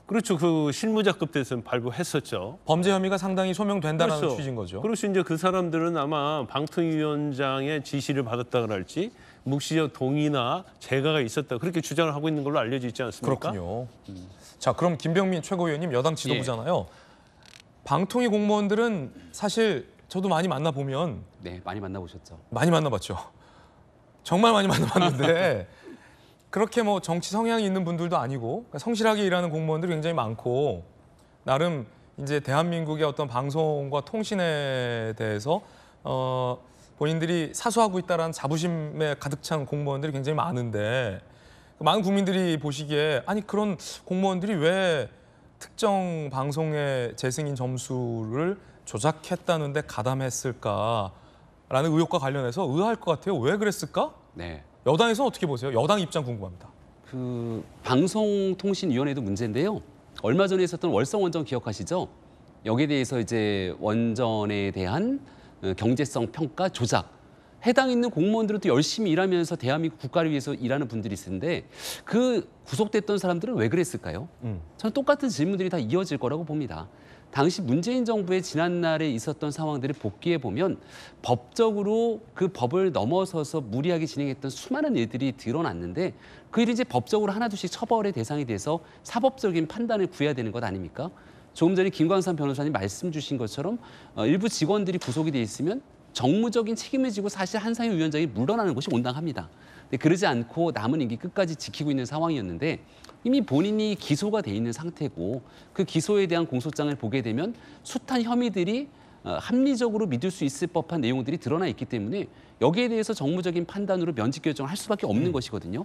그렇죠. 그 실무자급 대선 발부했었죠. 범죄 혐의가 상당히 소명된다는 그렇죠. 취지인 거죠. 그래서 이제 그 사람들은 아마 방통위원장의 지시를 받았다고 할지 묵시적 동의나 재가가 있었다 그렇게 주장을 하고 있는 걸로 알려져 있지 않습니까? 그렇군요. 자, 그럼 김병민 최고위원님 여당 지도부잖아요. 예. 방통위 공무원들은 사실 저도 많이 만나보면 네, 많이 만나보셨죠. 많이 만나봤죠. 정말 많이 만나봤는데 그렇게 뭐 정치 성향이 있는 분들도 아니고 성실하게 일하는 공무원들이 굉장히 많고 나름 이제 대한민국의 어떤 방송과 통신에 대해서 본인들이 사수하고 있다라는 자부심에 가득 찬 공무원들이 굉장히 많은데 많은 국민들이 보시기에 아니 그런 공무원들이 왜 특정 방송의 재승인 점수를 조작했다는데 가담했을까라는 의혹과 관련해서 의아할 것 같아요. 왜 그랬을까? 네. 여당에서는 어떻게 보세요? 여당 입장 궁금합니다. 그 방송통신위원회도 문제인데요. 얼마 전에 있었던 월성 원전 기억하시죠? 여기에 대해서 이제 원전에 대한 경제성 평가 조작, 해당 있는 공무원들도 열심히 일하면서 대한민국 국가를 위해서 일하는 분들이 있는데 그 구속됐던 사람들은 왜 그랬을까요? 저는 똑같은 질문들이 다 이어질 거라고 봅니다. 당시 문재인 정부의 지난날에 있었던 상황들을 복기해 보면 법적으로 그 법을 넘어서서 무리하게 진행했던 수많은 일들이 드러났는데 그 일이 이제 법적으로 하나둘씩 처벌의 대상이 돼서 사법적인 판단을 구해야 되는 것 아닙니까? 조금 전에 김광삼 변호사님 말씀 주신 것처럼 일부 직원들이 구속이 돼 있으면 정무적인 책임을 지고 사실 한상혁 위원장이 물러나는 것이 온당합니다. 근데 그러지 않고 남은 임기 끝까지 지키고 있는 상황이었는데 이미 본인이 기소가 돼 있는 상태고 그 기소에 대한 공소장을 보게 되면 숱한 혐의들이 합리적으로 믿을 수 있을 법한 내용들이 드러나 있기 때문에 여기에 대해서 정무적인 판단으로 면직 결정을 할 수밖에 없는 것이거든요.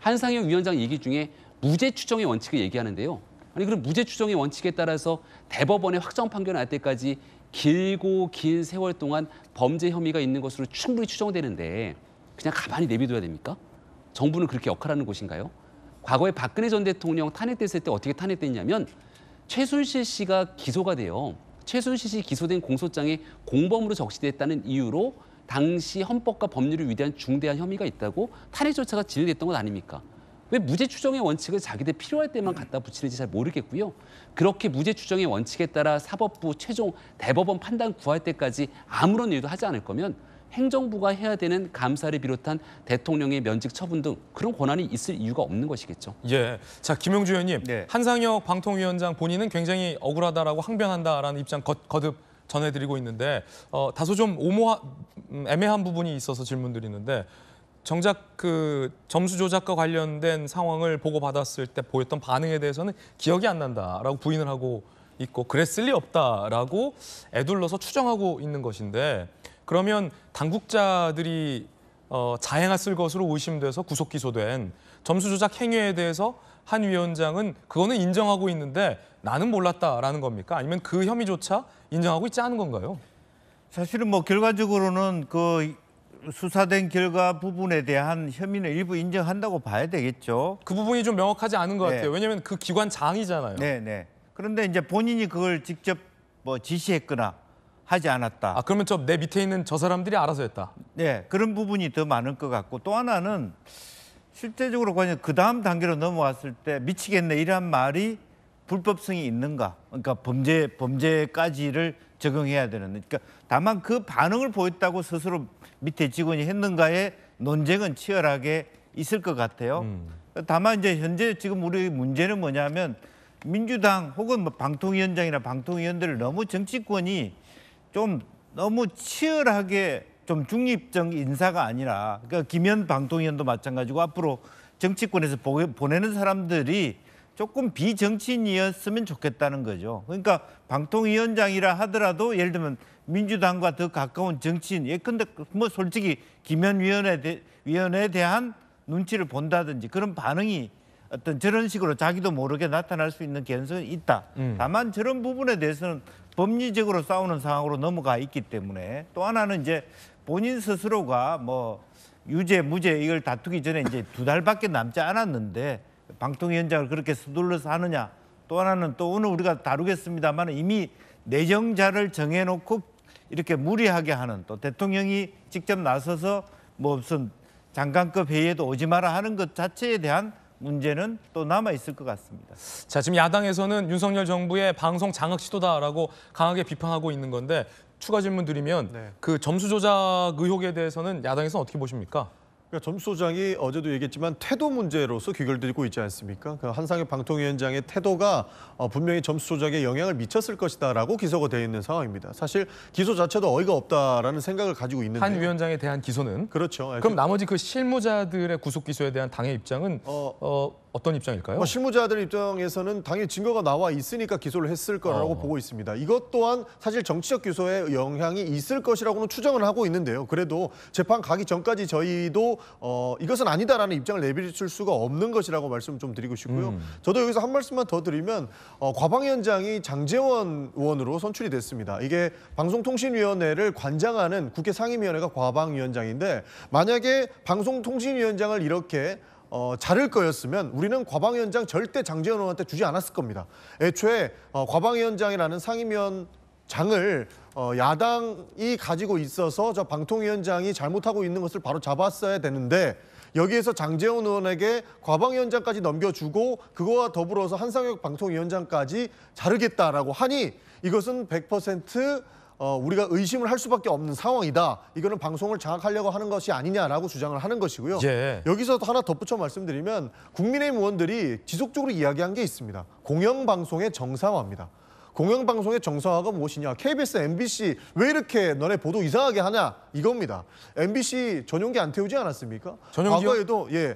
한상혁 위원장 얘기 중에 무죄 추정의 원칙을 얘기하는데요. 아니 그럼 무죄 추정의 원칙에 따라서 대법원의 확정 판결 날 때까지 길고 긴 세월 동안 범죄 혐의가 있는 것으로 충분히 추정되는데 그냥 가만히 내비둬야 됩니까? 정부는 그렇게 역할하는 곳인가요? 과거에 박근혜 전 대통령 탄핵됐을 때 어떻게 탄핵됐냐면 최순실 씨가 기소가 돼요. 최순실 씨 기소된 공소장에 공범으로 적시됐다는 이유로 당시 헌법과 법률을 위대한 중대한 혐의가 있다고 탄핵 절차가 진행됐던 것 아닙니까? 왜 무죄 추정의 원칙을 자기들 필요할 때만 갖다 붙이는지 잘 모르겠고요. 그렇게 무죄 추정의 원칙에 따라 사법부 최종 대법원 판단 구할 때까지 아무런 일도 하지 않을 거면 행정부가 해야 되는 감사를 비롯한 대통령의 면직 처분 등 그런 권한이 있을 이유가 없는 것이겠죠. 예, 자 김영주 의원님, 네. 한상혁 방통위원장 본인은 굉장히 억울하다라고 항변한다라는 입장 거듭 전해드리고 있는데 다소 좀 애매한 부분이 있어서 질문드리는데 정작 그 점수 조작과 관련된 상황을 보고받았을 때 보였던 반응에 대해서는 기억이 안 난다라고 부인을 하고 있고 그랬을 리 없다라고 애둘러서 추정하고 있는 것인데 그러면 당국자들이 자행했을 것으로 의심돼서 구속 기소된 점수 조작 행위에 대해서 한 위원장은 그거는 인정하고 있는데 나는 몰랐다라는 겁니까? 아니면 그 혐의조차 인정하고 있지 않은 건가요? 사실은 뭐 결과적으로는 그 수사된 결과 부분에 대한 혐의는 일부 인정한다고 봐야 되겠죠. 그 부분이 좀 명확하지 않은 것 같아요. 왜냐하면 그 기관 장이잖아요. 네. 그런데 이제 본인이 그걸 직접 뭐 지시했거나 하지 않았다. 아 그러면 저 내 밑에 있는 저 사람들이 알아서 했다. 네, 그런 부분이 더 많을 것 같고 또 하나는 실제적으로 그냥 그 다음 단계로 넘어왔을 때 미치겠네 이런 말이 불법성이 있는가? 그러니까 범죄까지를 적용해야 되는. 그러니까 다만 그 반응을 보였다고 스스로 밑에 직원이 했는가의 논쟁은 치열하게 있을 것 같아요. 다만 이제 현재 지금 우리의 문제는 뭐냐면 민주당 혹은 뭐 방통위원장이나 방통위원들을 너무 정치권이 좀 너무 치열하게 좀 중립적 인사가 아니라 그러니까 김현 방통위원도 마찬가지고 앞으로 정치권에서 보내는 사람들이 조금 비정치인이었으면 좋겠다는 거죠. 그러니까 방통위원장이라 하더라도 예를 들면 민주당과 더 가까운 정치인, 예컨대 뭐 솔직히 김현 위원에 대한 눈치를 본다든지 그런 반응이 어떤 저런 식으로 자기도 모르게 나타날 수 있는 개연성이 있다. 다만 저런 부분에 대해서는 법리적으로 싸우는 상황으로 넘어가 있기 때문에 또 하나는 이제 본인 스스로가 뭐 유죄, 무죄 이걸 다투기 전에 이제 2달밖에 남지 않았는데 방통위원장을 그렇게 서둘러서 하느냐 또 하나는 또 오늘 우리가 다루겠습니다만 이미 내정자를 정해놓고 이렇게 무리하게 하는 또 대통령이 직접 나서서 뭐 무슨 장관급 회의에도 오지 마라 하는 것 자체에 대한 문제는 또 남아있을 것 같습니다. 자, 지금 야당에서는 윤석열 정부의 방송 장악 시도다라고 강하게 비판하고 있는 건데 추가 질문 드리면 네. 그 점수 조작 의혹에 대해서는 야당에서는 어떻게 보십니까? 그러니까 점수 조작이 어제도 얘기했지만 태도 문제로서 귀결되고 있지 않습니까? 그러니까 한상혁 방통위원장의 태도가 분명히 점수 조작에 영향을 미쳤을 것이다라고 기소가 되어 있는 상황입니다. 사실 기소 자체도 어이가 없다라는 생각을 가지고 있는데 한 위원장에 대한 기소는? 그렇죠. 그럼 나머지 그 실무자들의 구속 기소에 대한 당의 입장은 어떤 입장일까요? 실무자들 입장에서는 당의 증거가 나와 있으니까 기소를 했을 거라고 보고 있습니다. 이것 또한 사실 정치적 기소에 영향이 있을 것이라고는 추정을 하고 있는데요. 그래도 재판 가기 전까지 저희도 이것은 아니다라는 입장을 내비칠 수가 없는 것이라고 말씀 좀 드리고 싶고요. 저도 여기서 한 말씀만 더 드리면 과방위원장이 장제원 의원으로 선출이 됐습니다. 이게 방송통신위원회를 관장하는 국회 상임위원회가 과방위원장인데 만약에 방송통신위원장을 이렇게 자를 거였으면 우리는 과방위원장 절대 장제원 의원한테 주지 않았을 겁니다. 애초에 과방위원장이라는 상임위원 장을 야당이 가지고 있어서 저 방통위원장이 잘못하고 있는 것을 바로 잡았어야 되는데 여기에서 장제원 의원에게 과방위원장까지 넘겨주고 그거와 더불어서 한상혁 방통위원장까지 자르겠다라고 하니 이것은 100% 우리가 의심을 할 수밖에 없는 상황이다. 이거는 방송을 장악하려고 하는 것이 아니냐라고 주장을 하는 것이고요. 예. 여기서 하나 덧붙여 말씀드리면 국민의힘 의원들이 지속적으로 이야기한 게 있습니다. 공영방송의 정상화입니다. 공영방송의 정상화가 무엇이냐. KBS, MBC 왜 이렇게 너네 보도 이상하게 하냐 이겁니다. MBC 전용기 안 태우지 않았습니까? 과거에도 예,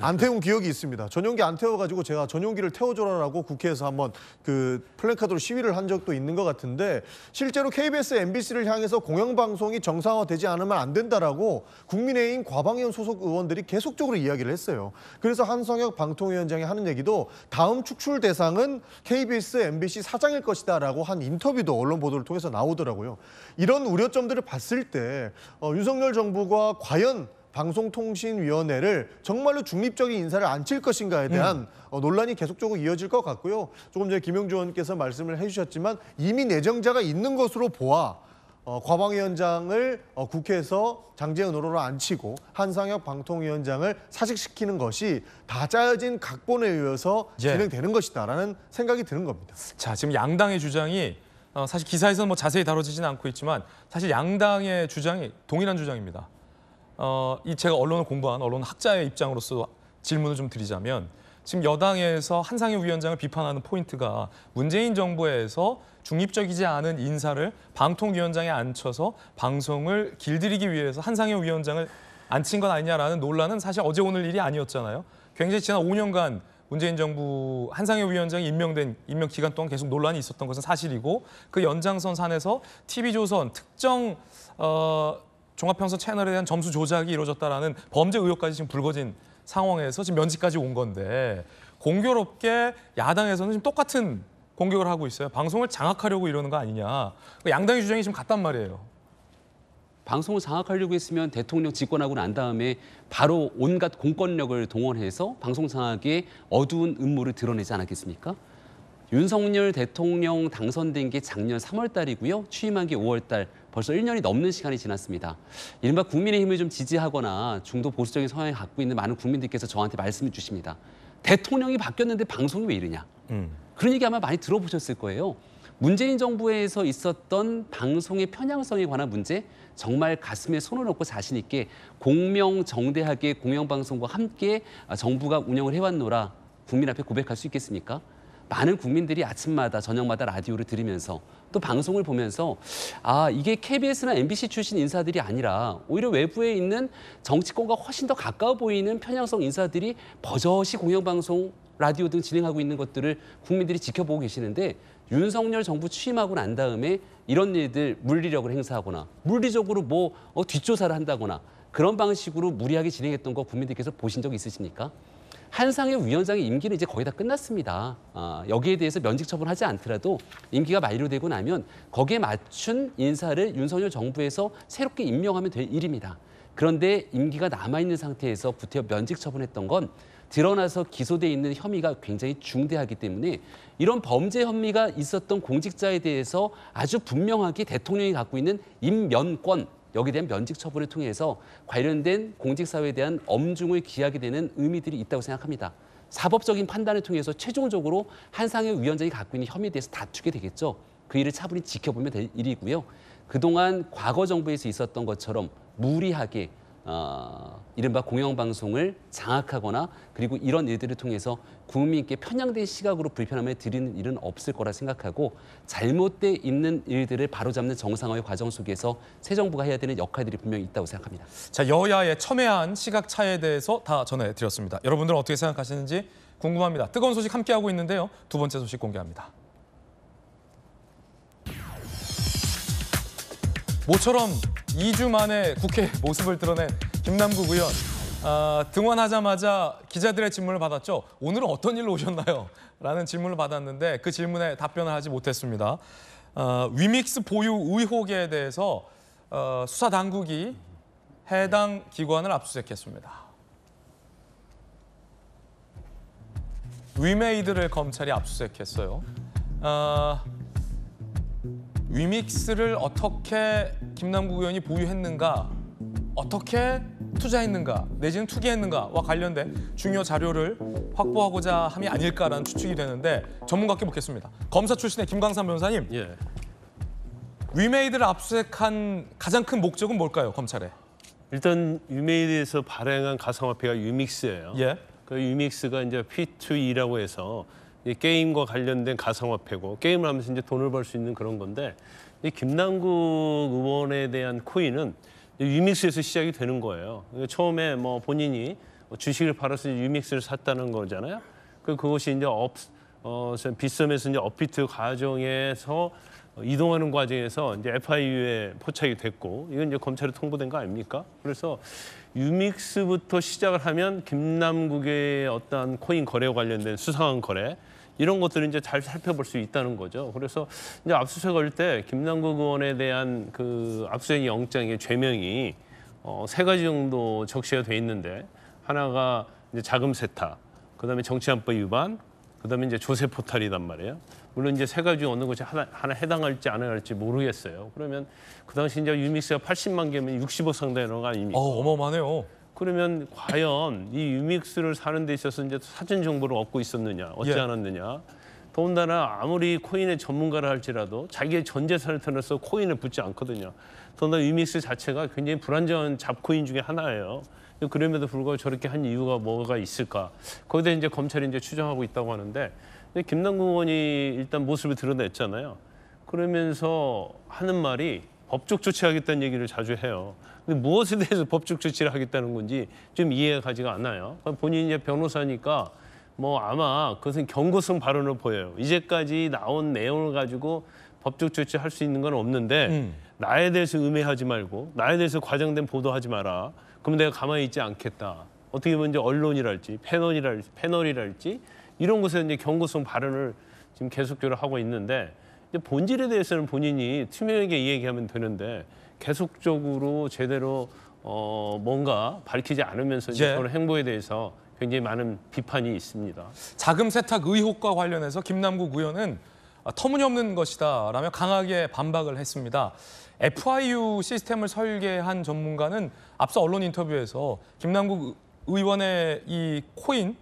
안 태운 기억이 있습니다. 전용기 안 태워가지고 제가 전용기를 태워줘라라고 국회에서 한번 그 플래카드로 시위를 한 적도 있는 것 같은데 실제로 KBS, MBC를 향해서 공영방송이 정상화되지 않으면 안 된다라고 국민의힘 과방위원 소속 의원들이 계속적으로 이야기를 했어요. 그래서 한상혁 방통위원장이 하는 얘기도 다음 축출 대상은 KBS, MBC 사장일 것이다라고 한 인터뷰도 언론 보도를 통해서 나오더라고요. 이런 우려점들을 봤을 때 윤석열 정부가 과연 방송통신위원회를 정말로 중립적인 인사를 앉힐 것인가에 대한 논란이 계속적으로 이어질 것 같고요. 조금 전에 김영주 의원께서 말씀을 해주셨지만 이미 내정자가 있는 것으로 보아 과방위원장을 국회에서 장제원 의원으로 앉히고 한상혁 방통위원장을 사직시키는 것이 다 짜여진 각본에 의해서 진행되는 것이다라는 생각이 드는 겁니다. 자, 지금 양당의 주장이 사실 기사에서는 뭐 자세히 다뤄지지는 않고 있지만 사실 양당의 주장이 동일한 주장입니다. 이 제가 언론을 공부한 언론 학자의 입장으로서 질문을 좀 드리자면 지금 여당에서 한상혁 위원장을 비판하는 포인트가 문재인 정부에서 중립적이지 않은 인사를 방통위원장에 앉혀서 방송을 길들이기 위해서 한상혁 위원장을 앉힌 건 아니냐라는 논란은 사실 어제 오늘 일이 아니었잖아요. 굉장히 지난 5년간 문재인 정부 한상혁 위원장이 임명된 임명 기간 동안 계속 논란이 있었던 것은 사실이고 그 연장선 산에서 TV조선 특정 종합편성 채널에 대한 점수 조작이 이루어졌다라는 범죄 의혹까지 지금 불거진 상황에서 지금 면직까지 온 건데 공교롭게 야당에서는 지금 똑같은 공격을 하고 있어요. 방송을 장악하려고 이러는 거 아니냐. 양당의 주장이 지금 같단 말이에요. 방송을 장악하려고 했으면 대통령 집권하고 난 다음에 바로 온갖 공권력을 동원해서 방송 장악의 어두운 음모를 드러내지 않았겠습니까? 윤석열 대통령 당선된 게 작년 3월 달이고요. 취임한 게 5월 달. 벌써 1년이 넘는 시간이 지났습니다. 이른바 국민의힘을 좀 지지하거나 중도 보수적인 성향을 갖고 있는 많은 국민들께서 저한테 말씀을 주십니다. 대통령이 바뀌었는데 방송이 왜 이러냐. 그런 얘기 아마 많이 들어보셨을 거예요. 문재인 정부에서 있었던 방송의 편향성에 관한 문제 정말 가슴에 손을 얹고 자신 있게 공명정대하게 공영방송과 함께 정부가 운영을 해왔노라 국민 앞에 고백할 수 있겠습니까? 많은 국민들이 아침마다 저녁마다 라디오를 들으면서 또 방송을 보면서 아 이게 KBS나 MBC 출신 인사들이 아니라 오히려 외부에 있는 정치권과 훨씬 더 가까워 보이는 편향성 인사들이 버젓이 공영방송, 라디오 등 진행하고 있는 것들을 국민들이 지켜보고 계시는데 윤석열 정부 취임하고 난 다음에 이런 일들 물리력을 행사하거나 물리적으로 뭐 뒷조사를 한다거나 그런 방식으로 무리하게 진행했던 거 국민들께서 보신 적 있으십니까? 한상혁 위원장의 임기는 이제 거의 다 끝났습니다. 여기에 대해서 면직 처분하지 않더라도 임기가 만료되고 나면 거기에 맞춘 인사를 윤석열 정부에서 새롭게 임명하면 될 일입니다. 그런데 임기가 남아있는 상태에서 구태여 면직 처분했던 건 드러나서 기소돼 있는 혐의가 굉장히 중대하기 때문에 이런 범죄 혐의가 있었던 공직자에 대해서 아주 분명하게 대통령이 갖고 있는 임면권, 여기에 대한 면직 처분을 통해서 관련된 공직사회에 대한 엄중을 기하게 되는 의미들이 있다고 생각합니다. 사법적인 판단을 통해서 최종적으로 한상혁 위원장이 갖고 있는 혐의에 대해서 다투게 되겠죠. 그 일을 차분히 지켜보면 될 일이고요. 그동안 과거 정부에서 있었던 것처럼 무리하게 이른바 공영방송을 장악하거나 그리고 이런 일들을 통해서 국민께 편향된 시각으로 불편함을 드리는 일은 없을 거라 생각하고 잘못돼 있는 일들을 바로잡는 정상화의 과정 속에서 새 정부가 해야 되는 역할들이 분명히 있다고 생각합니다. 자, 여야의 첨예한 시각 차에 대해서 다 전해드렸습니다. 여러분들은 어떻게 생각하시는지 궁금합니다. 뜨거운 소식 함께하고 있는데요. 두 번째 소식 공개합니다. 모처럼 2주 만에 국회 모습을 드러낸 김남국 의원 등원하자마자 기자들의 질문을 받았죠. 오늘은 어떤 일로 오셨나요? 라는 질문을 받았는데 그 질문에 답변을 하지 못했습니다. 위믹스 보유 의혹에 대해서 수사 당국이 해당 기관을 압수수색했습니다. 위메이드를 검찰이 압수수색했어요. 위믹스를 어떻게 김남국 의원이 보유했는가, 어떻게 투자했는가, 내지는 투기했는가와 관련된 중요 자료를 확보하고자 함이 아닐까라는 추측이 되는데 전문가께 묻겠습니다. 검사 출신의 김광삼 변호사님, 예. 위메이드를 압수수색한 가장 큰 목적은 뭘까요, 검찰에? 일단 위메이드에서 발행한 가상화폐가 위믹스예요. 예. 그 위믹스가 이제 P2E라고 해서 이 게임과 관련된 가상화폐고 게임을 하면서 이제 돈을 벌 수 있는 그런 건데 이 김남국 의원에 대한 코인은 위믹스에서 시작이 되는 거예요. 처음에 뭐 본인이 주식을 팔아서 위믹스를 샀다는 거잖아요. 그것이 이제 빗썸에서 이제 업비트 과정에서 이동하는 과정에서 이제 FIU에 포착이 됐고 이건 이제 검찰에 통보된 거 아닙니까? 그래서 유믹스부터 시작을 하면 김남국의 어떠한 코인 거래와 관련된 수상한 거래 이런 것들을 이제 잘 살펴볼 수 있다는 거죠. 그래서 이제 압수수색 할 때 김남국 의원에 대한 그 압수수색 영장의 죄명이 3가지 정도 적시가 돼 있는데 하나가 이제 자금 세탁, 그다음에 정치안법 위반, 그다음에 이제 조세 포탈이란 말이에요. 물론 이제 3가지 어느 것이 하나 해당할지 안 할지 모르겠어요. 그러면 그 당시 이제 위믹스가 80만 개면 60억 상당인 거 아닙니까? 어마어마하네요. 그러면 과연 이 위믹스를 사는 데 있어서 이제 사전 정보를 얻고 있었느냐, 얻지 예. 않았느냐. 더군다나 아무리 코인의 전문가라 할지라도 자기의 전 재산을 털어서 코인을 붙지 않거든요. 더군다나 위믹스 자체가 굉장히 불안정한 잡코인 중에 하나예요. 그럼에도 불구하고 저렇게 한 이유가 뭐가 있을까? 거기에 대해 이제 검찰이 이제 추정하고 있다고 하는데 김남국 의원이 일단 모습을 드러냈잖아요. 그러면서 하는 말이 법적 조치하겠다는 얘기를 자주 해요. 근데 무엇에 대해서 법적 조치를 하겠다는 건지 좀 이해가 가지가 않아요. 본인이 이제 변호사니까 뭐 아마 그것은 경고성 발언으로 보여요. 이제까지 나온 내용을 가지고 법적 조치할 수 있는 건 없는데 나에 대해서 음해하지 말고 나에 대해서 과장된 보도하지 마라. 그럼 내가 가만히 있지 않겠다. 어떻게 보면 이제 언론이랄지 패널이랄지 이런 곳에 이제 경고성 발언을 지금 계속적으로 하고 있는데 이제 본질에 대해서는 본인이 투명하게 이야기하면 되는데 계속적으로 제대로 뭔가 밝히지 않으면서 이제 그런 행보에 대해서 굉장히 많은 비판이 있습니다. 자금 세탁 의혹과 관련해서 김남국 의원은 터무니없는 것이다라며 강하게 반박을 했습니다. FIU 시스템을 설계한 전문가는 앞서 언론 인터뷰에서 김남국 의원의 이 코인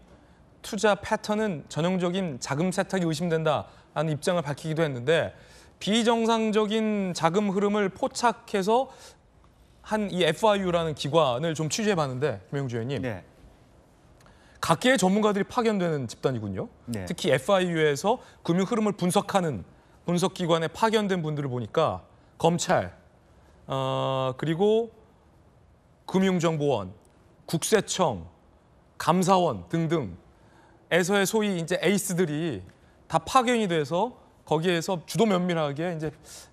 투자 패턴은 전형적인 자금 세탁이 의심된다라는 입장을 밝히기도 했는데 비정상적인 자금 흐름을 포착해서 한 이 FIU라는 기관을 좀 취재해봤는데 김영주 의원님. 네. 각계의 전문가들이 파견되는 집단이군요. 네. 특히 FIU에서 금융 흐름을 분석하는 분석기관에 파견된 분들을 보니까 검찰, 그리고 금융정보원, 국세청, 감사원 등등에서의 소위 이제 에이스들이 다 파견이 돼서 거기에서 주도 면밀하게 이제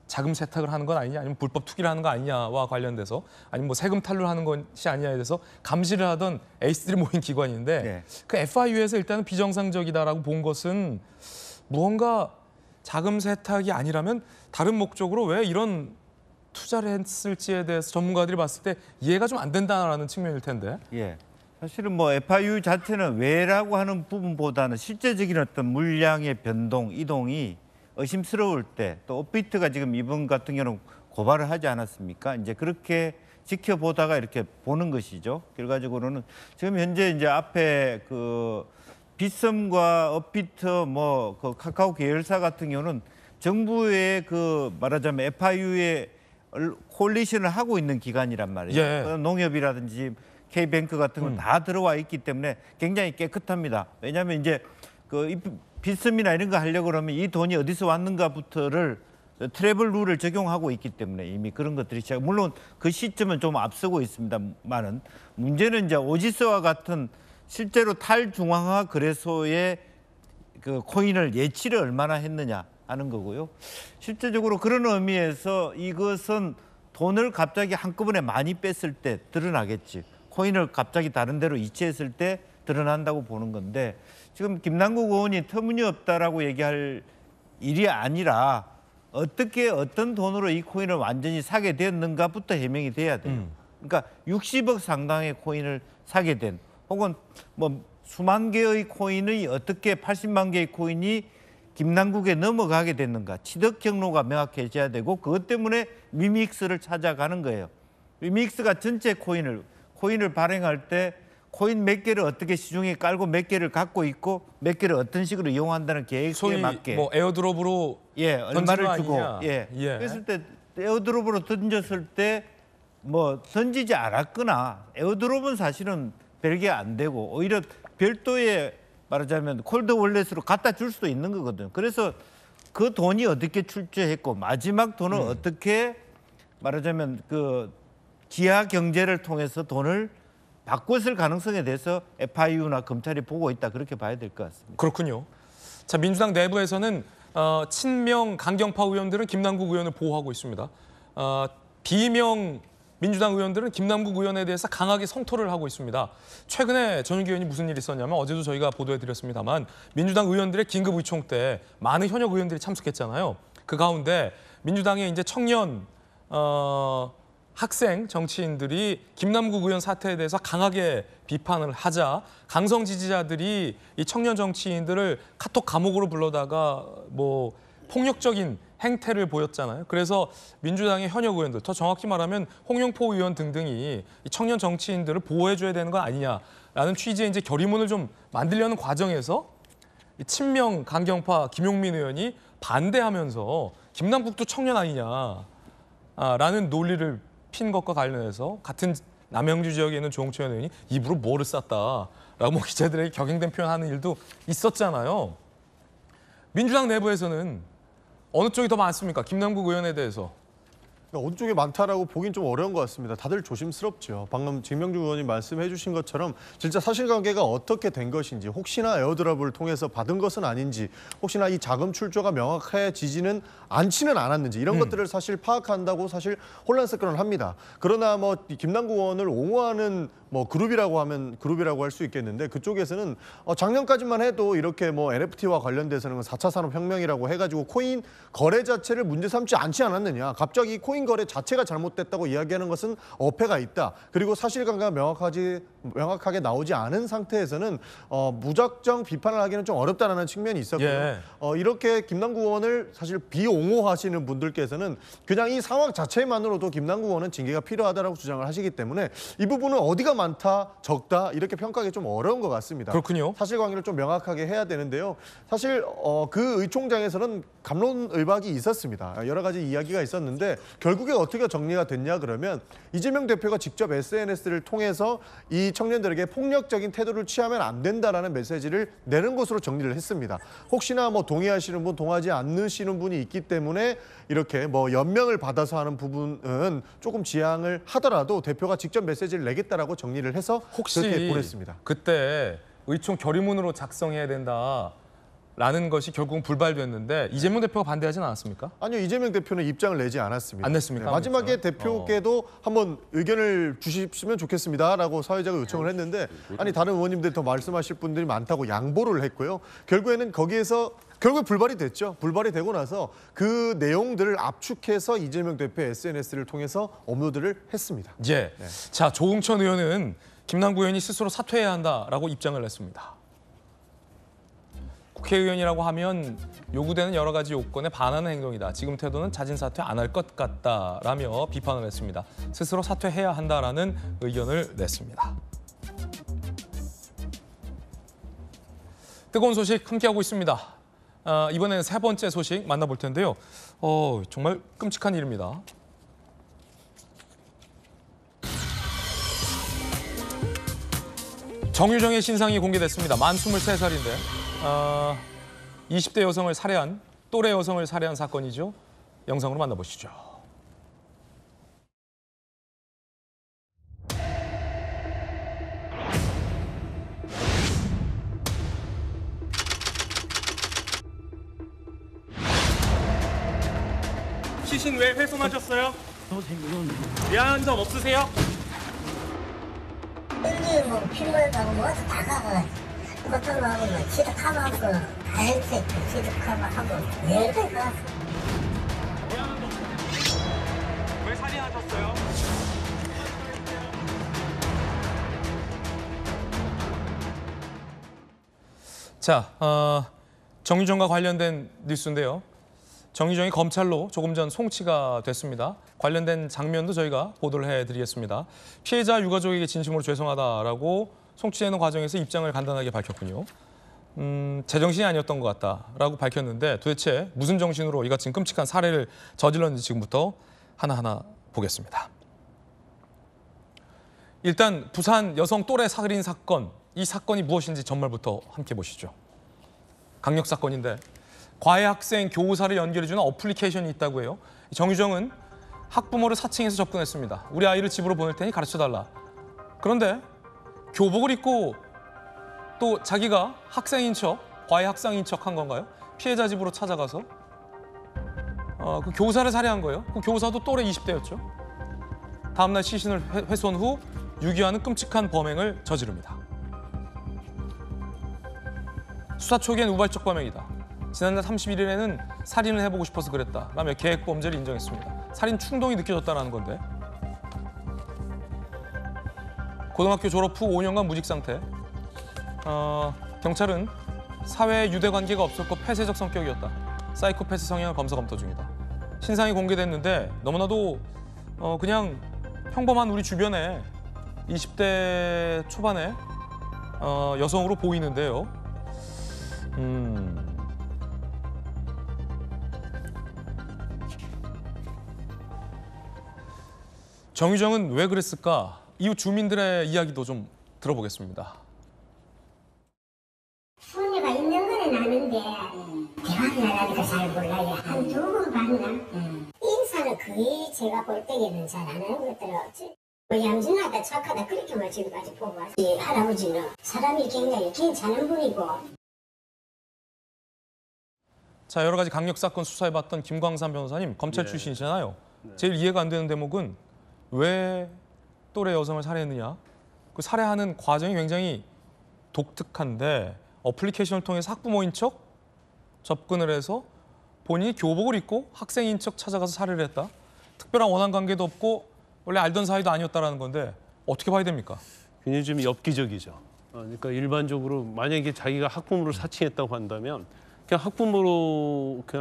자금 세탁을 하는 건 아니냐, 아니면 불법 투기를 하는 거 아니냐와 관련돼서, 아니면 뭐 세금 탈루하는 것이 아니냐에 대해서 감시를 하던 에이스들이 모인 기관인데 네. 그 FIU에서 일단은 비정상적이다라고 본 것은 무언가 자금 세탁이 아니라면 다른 목적으로 왜 이런 투자를 했을지에 대해서 전문가들이 봤을 때 이해가 좀 안 된다라는 측면일 텐데. 예. 사실은 뭐 FIU 자체는 왜라고 하는 부분보다는 실제적인 어떤 물량의 변동, 이동이 의심스러울 때, 또 업비트가 지금 이번 같은 경우는 고발을 하지 않았습니까? 이제 그렇게 지켜보다가 이렇게 보는 것이죠. 결과적으로는 지금 현재 이제 앞에 그 빗썸과 업비트 뭐 그 카카오 계열사 같은 경우는 정부의 그 말하자면 FIU의 콜리션을 하고 있는 기관이란 말이에요. 예. 농협이라든지 K뱅크 같은 건 다 들어와 있기 때문에 굉장히 깨끗합니다. 왜냐하면 이제 그 빗썸이나 이런 거 하려고 그러면 이 돈이 어디서 왔는가부터를 트래블 룰을 적용하고 있기 때문에 이미 그런 것들이 시작. 물론 그 시점은 좀 앞서고 있습니다만은 문제는 이제 오지스와 같은 실제로 탈중앙화 거래소의 그 코인을 예치를 얼마나 했느냐 하는 거고요. 실제적으로 그런 의미에서 이것은 돈을 갑자기 한꺼번에 많이 뺐을 때 드러나겠지. 코인을 갑자기 다른 데로 이체했을 때 드러난다고 보는 건데 지금 김남국 의원이 터무니없다라고 얘기할 일이 아니라 어떻게 어떤 돈으로 이 코인을 완전히 사게 됐는가부터 해명이 돼야 돼요. 그러니까 60억 상당의 코인을 사게 된 혹은 뭐 수만 개의 코인이 어떻게 80만 개의 코인이 김남국에 넘어가게 됐는가. 취득 경로가 명확해져야 되고 그것 때문에 위믹스를 찾아가는 거예요. 위믹스가 전체 코인을 발행할 때 코인 몇 개를 어떻게 시중에 깔고 몇 개를 갖고 있고 몇 개를 어떤 식으로 이용한다는 계획에 맞게. 뭐 에어드롭으로 얼마를 주고. 그랬을 때 에어드롭으로 던졌을 때 뭐 던지지 않았거나 에어드롭은 사실은 별개 안 되고 오히려 별도의 말하자면 콜드 월렛으로 갖다 줄 수도 있는 거거든요. 그래서 그 돈이 어떻게 출제했고 마지막 돈은 어떻게 말하자면 그 기하 경제를 통해서 돈을 바꿨을 가능성에 대해서 FIU나 검찰이 보고 있다. 그렇게 봐야 될 것 같습니다. 그렇군요. 자, 민주당 내부에서는 친명 강경파 의원들은 김남국 의원을 보호하고 있습니다. 비명 민주당 의원들은 김남국 의원에 대해서 강하게 성토를 하고 있습니다. 최근에 전용기 의원이 무슨 일이 있었냐면 어제도 저희가 보도해드렸습니다만 민주당 의원들의 긴급 의총 때 많은 현역 의원들이 참석했잖아요. 그 가운데 민주당의 이제 청년, 학생 정치인들이 김남국 의원 사태에 대해서 강하게 비판을 하자 강성 지지자들이 이 청년 정치인들을 카톡 감옥으로 불러다가 뭐 폭력적인 행태를 보였잖아요. 그래서 민주당의 현역 의원들, 더 정확히 말하면 홍영표 의원 등등이 이 청년 정치인들을 보호해줘야 되는 거 아니냐라는 취지의 이제 결의문을 좀 만들려는 과정에서 이 친명 강경파 김용민 의원이 반대하면서 김남국도 청년 아니냐라는 논리를 핀 것과 관련해서 같은 남양주 지역에 있는 조홍천 의원이 입으로 뭐를 쌌다라고 기자들에게 격앙된 표현하는 일도 있었잖아요. 민주당 내부에서는 어느 쪽이 더 많습니까? 김남국 의원에 대해서. 어느 쪽이 많다라고 보긴 좀 어려운 것 같습니다. 다들 조심스럽죠. 방금 김영주 의원이 말씀해 주신 것처럼 진짜 사실관계가 어떻게 된 것인지 혹시나 에어드랍을 통해서 받은 것은 아닌지 혹시나 이 자금 출처가 명확해지지는 않지는 않았는지 이런 것들을 사실 파악한다고 사실 혼란스러운 합니다. 그러나 뭐 김남국 의원을 옹호하는 뭐 그룹이라고 하면 그룹이라고 할 수 있겠는데 그쪽에서는 작년까지만 해도 이렇게 뭐 NFT와 관련돼서는 4차 산업혁명이라고 해가지고 코인 거래 자체를 문제 삼지 않지 않았느냐. 갑자기 코인 거래 자체가 잘못됐다고 이야기하는 것은 어폐가 있다. 그리고 사실관계가 명확하게 나오지 않은 상태에서는 무작정 비판을 하기는 좀 어렵다는 측면이 있었고요. 이렇게 김남국 의원을 사실 비옹호하시는 분들께서는 그냥 이 상황 자체만으로도 김남국 의원은 징계가 필요하다라고 주장을 하시기 때문에 이 부분은 어디가 많다, 적다 이렇게 평가하기 좀 어려운 것 같습니다. 그렇군요. 사실관계를 좀 명확하게 해야 되는데요. 사실 그 의총장에서는 갑론을박이 있었습니다. 여러 가지 이야기가 있었는데 결국에 어떻게 정리가 됐냐 그러면 이재명 대표가 직접 SNS를 통해서 이 청년들에게 폭력적인 태도를 취하면 안 된다라는 메시지를 내는 것으로 정리를 했습니다. 혹시나 뭐 동의하시는 분, 동의하지 않으시는 분이 있기 때문에 이렇게 뭐 연명을 받아서 하는 부분은 조금 지양을 하더라도 대표가 직접 메시지를 내겠다라고 정리를 해서 혹시 그렇게 보냈습니다. 그때 의총 결의문으로 작성해야 된다. 라는 것이 결국은 불발됐는데 이재명 대표가 반대하진 않았습니까? 아니요. 이재명 대표는 입장을 내지 않았습니다. 안 냈습니까? 네, 마지막에 대표께도 한번 의견을 주시면 좋겠습니다라고 사회자가 요청을 했는데 아니 다른 의원님들 더 말씀하실 분들이 많다고 양보를 했고요. 결국에는 거기에서 결국 불발이 됐죠. 불발이 되고 나서 그 내용들을 압축해서 이재명 대표 SNS를 통해서 업로드를 했습니다. 예. 네. 자, 조홍천 의원은 김남국 의원이 스스로 사퇴해야 한다라고 입장을 냈습니다. 국회의원이라고 하면 요구되는 여러 가지 요건에 반하는 행동이다. 지금 태도는 자진 사퇴 안 할 것 같다라며 비판을 했습니다. 스스로 사퇴해야 한다라는 의견을 냈습니다. 뜨거운 소식 함께하고 있습니다. 이번에는 세 번째 소식 만나볼 텐데요. 정말 끔찍한 일입니다. 정유정의 신상이 공개됐습니다. 만 23살인데. 20대 여성을 살해한, 또래 여성을 살해한 사건이죠. 영상으로 만나보시죠. 시신 왜 훼손하셨어요? 미안한 점 없으세요? 이게 뭐 필요하다고 뭐 나가봐요. 어떤 마음은 지득하고 다행히 지득하고 내가 왜 살인하셨어요? 자, 정유정과 관련된 뉴스인데요. 정유정이 검찰로 조금 전 송치가 됐습니다. 관련된 장면도 저희가 보도를 해드리겠습니다. 피해자 유가족에게 진심으로 죄송하다라고 송치되는 과정에서 입장을 간단하게 밝혔군요. 제정신이 아니었던 것 같다라고 밝혔는데 도대체 무슨 정신으로 이같은 끔찍한 살해를 저질렀는지 지금부터 하나하나 보겠습니다. 일단 부산 여성 또래 살인 사건, 이 사건이 무엇인지 전말부터 함께 보시죠. 강력 사건인데 과외 학생 교우사를 연결해주는 어플리케이션이 있다고 해요. 정유정은 학부모를 사칭해서 접근했습니다. 우리 아이를 집으로 보낼 테니 가르쳐달라. 그런데 교복을 입고 또 자기가 학생인 척, 과외 학생인 척 한 건가요? 피해자 집으로 찾아가서 그 교사를 살해한 거예요. 그 교사도 또래 20대였죠. 다음 날 시신을 훼손 후 유기하는 끔찍한 범행을 저지릅니다. 수사 초기엔 우발적 범행이다. 지난달 31일에는 살인을 해보고 싶어서 그랬다. 라며 계획범죄를 인정했습니다. 살인 충동이 느껴졌다는 건데. 고등학교 졸업 후 5년간 무직 상태. 경찰은 사회에 유대관계가 없었고 폐쇄적 성격이었다. 사이코패스 성향을 검사 검토 중이다. 신상이 공개됐는데 너무나도 그냥 평범한 우리 주변에 20대 초반의 여성으로 보이는데요. 정유정은 왜 그랬을까? 이웃 주민들의 이야기도 좀 들어보겠습니다. 손녀가 있는 건 아는데 대학 나라니까 잘 몰라요. 한두 번 봤나? 인사는 거의 제가 볼 때에는 잘 안 하는 것 같더라고요. 얌전하다 착하다 그렇게만 지금까지 보고 왔어요. 이 할아버지는 사람이 굉장히 괜찮은 분이고. 자, 여러 가지 강력 사건 수사해봤던 김광삼 변호사님, 검찰 출신이잖아요. 제일 이해가 안 되는 대목은 왜 또래 여성을 살해했느냐. 그 살해하는 과정이 굉장히 독특한데 어플리케이션을 통해서 학부모인 척 접근을 해서 본인이 교복을 입고 학생인 척 찾아가서 살해를 했다. 특별한 원한 관계도 없고 원래 알던 사이도 아니었다라는 건데 어떻게 봐야 됩니까? 굉장히 좀 엽기적이죠. 그러니까 일반적으로 만약에 자기가 학부모를 사칭했다고 한다면 그냥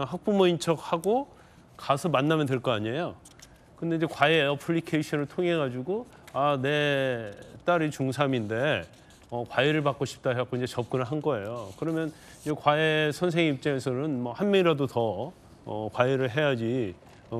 학부모인 척하고 가서 만나면 될 거 아니에요. 근데 이제 과외 어플리케이션을 통해 가지고 아, 내 딸이 중3인데 과외를 받고 싶다 해갖고 이제 접근을 한 거예요. 그러면 이 과외 선생님 입장에서는 뭐 한 명이라도 더 과외를 해야지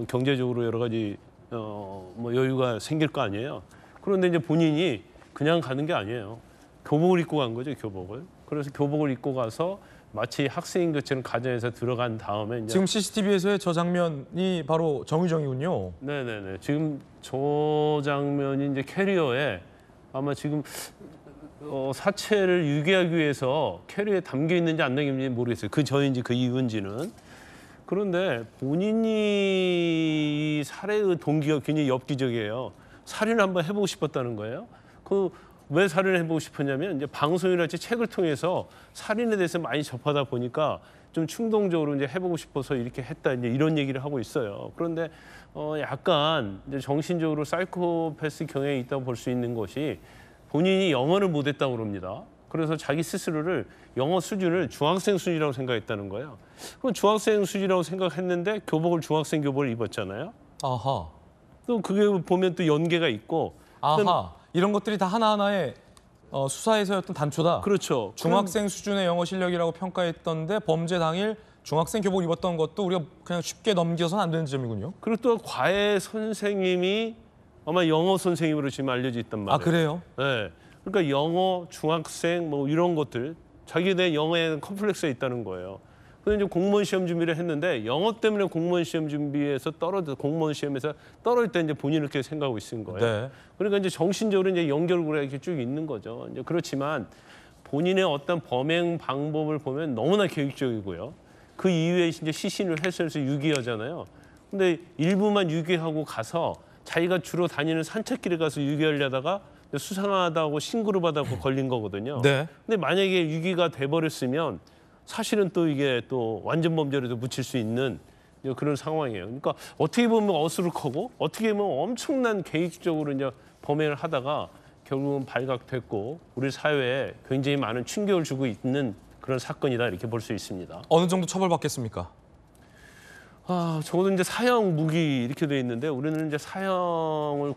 경제적으로 여러 가지 뭐 여유가 생길 거 아니에요. 그런데 이제 본인이 그냥 가는 게 아니에요. 교복을 입고 간 거죠, 교복을. 그래서 교복을 입고 가서 마치 학생인 것처럼 가정에서 들어간 다음에 이제 지금 CCTV에서의 저 장면이 바로 정유정이군요. 네네네. 지금 저 장면이 이제 캐리어에 아마 지금 사체를 유기하기 위해서 캐리어에 담겨 있는지 안 담겨 있는지 모르겠어요. 그 전인지 그 이후인지는. 그런데 본인이 살해의 동기가 굉장히 엽기적이에요. 살인을 한번 해보고 싶었다는 거예요. 왜 살인을 해보고 싶었냐면 이제 방송이랄지 책을 통해서 살인에 대해서 많이 접하다 보니까 좀 충동적으로 이제 해보고 싶어서 이렇게 했다 이제 이런 얘기를 하고 있어요. 그런데 약간 이제 정신적으로 사이코패스 경향이 있다고 볼 수 있는 것이 본인이 영어를 못했다고 그럽니다. 그래서 자기 스스로를 영어 수준을 중학생 수준이라고 생각했다는 거예요. 그럼 중학생 수준이라고 생각했는데 교복을 중학생 교복을 입었잖아요. 아하. 또 그게 보면 또 연계가 있고. 아하. 이런 것들이 다 하나하나의 수사에서였던 단초다. 그렇죠. 중학생 수준의 영어 실력이라고 평가했던데 범죄 당일 중학생 교복 입었던 것도 우리가 그냥 쉽게 넘겨서는 안 되는 점이군요. 그리고 또 과외 선생님이 아마 영어 선생님으로 지금 알려져 있단 말이에요. 아, 그래요? 네. 그러니까 영어, 중학생 뭐 이런 것들 자기에 대한 영어에는 컴플렉스가 있다는 거예요. 근데 이제 공무원 시험 준비를 했는데 영어 때문에 공무원 시험 준비에서 공무원 시험에서 떨어질 때 이제 본인을 그렇게 생각하고 있는 거예요. 네. 그러니까 이제 정신적으로 이제 연결고리가 이렇게 쭉 있는 거죠. 이제 그렇지만 본인의 어떤 범행 방법을 보면 너무나 계획적이고요. 그 이후에 이제 시신을 훼손해서 유기하잖아요. 근데 일부만 유기하고 가서 자기가 주로 다니는 산책길에 가서 유기하려다가 수상하다고 신고를 받아서 걸린 거거든요. 네. 근데 만약에 유기가 돼버렸으면 사실은 또 이게 또 완전 범죄로도 묻힐 수 있는 그런 상황이에요. 그러니까 어떻게 보면 어수룩하고 어떻게 보면 엄청난 계획적으로 이제 범행을 하다가 결국은 발각됐고 우리 사회에 굉장히 많은 충격을 주고 있는 그런 사건이다 이렇게 볼 수 있습니다. 어느 정도 처벌받겠습니까? 아, 적어도 이제 사형, 무기 이렇게 돼 있는데 우리는 이제 사형을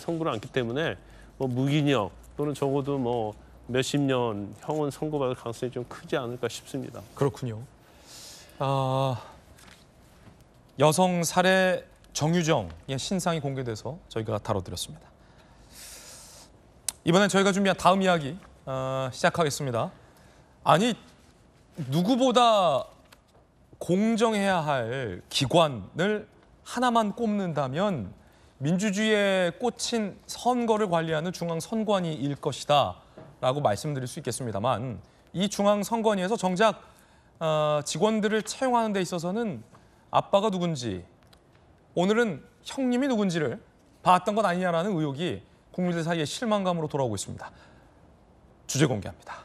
선고를 않기 때문에 뭐 무기력 또는 적어도 뭐 몇십 년 형은 선고받을 가능성이 좀 크지 않을까 싶습니다. 그렇군요. 여성 살해 정유정의 신상이 공개돼서 저희가 다뤄드렸습니다. 이번엔 저희가 준비한 다음 이야기 시작하겠습니다. 아니, 누구보다 공정해야 할 기관을 하나만 꼽는다면 민주주의에 꽂힌 선거를 관리하는 중앙선관위일 것이다 라고 말씀드릴 수 있겠습니다만, 이 중앙선관위에서 정작 직원들을 채용하는 데 있어서는 아빠가 누군지, 오늘은 형님이 누군지를 봤던 것 아니냐라는 의혹이 국민들 사이에 실망감으로 돌아오고 있습니다. 주제 공개합니다.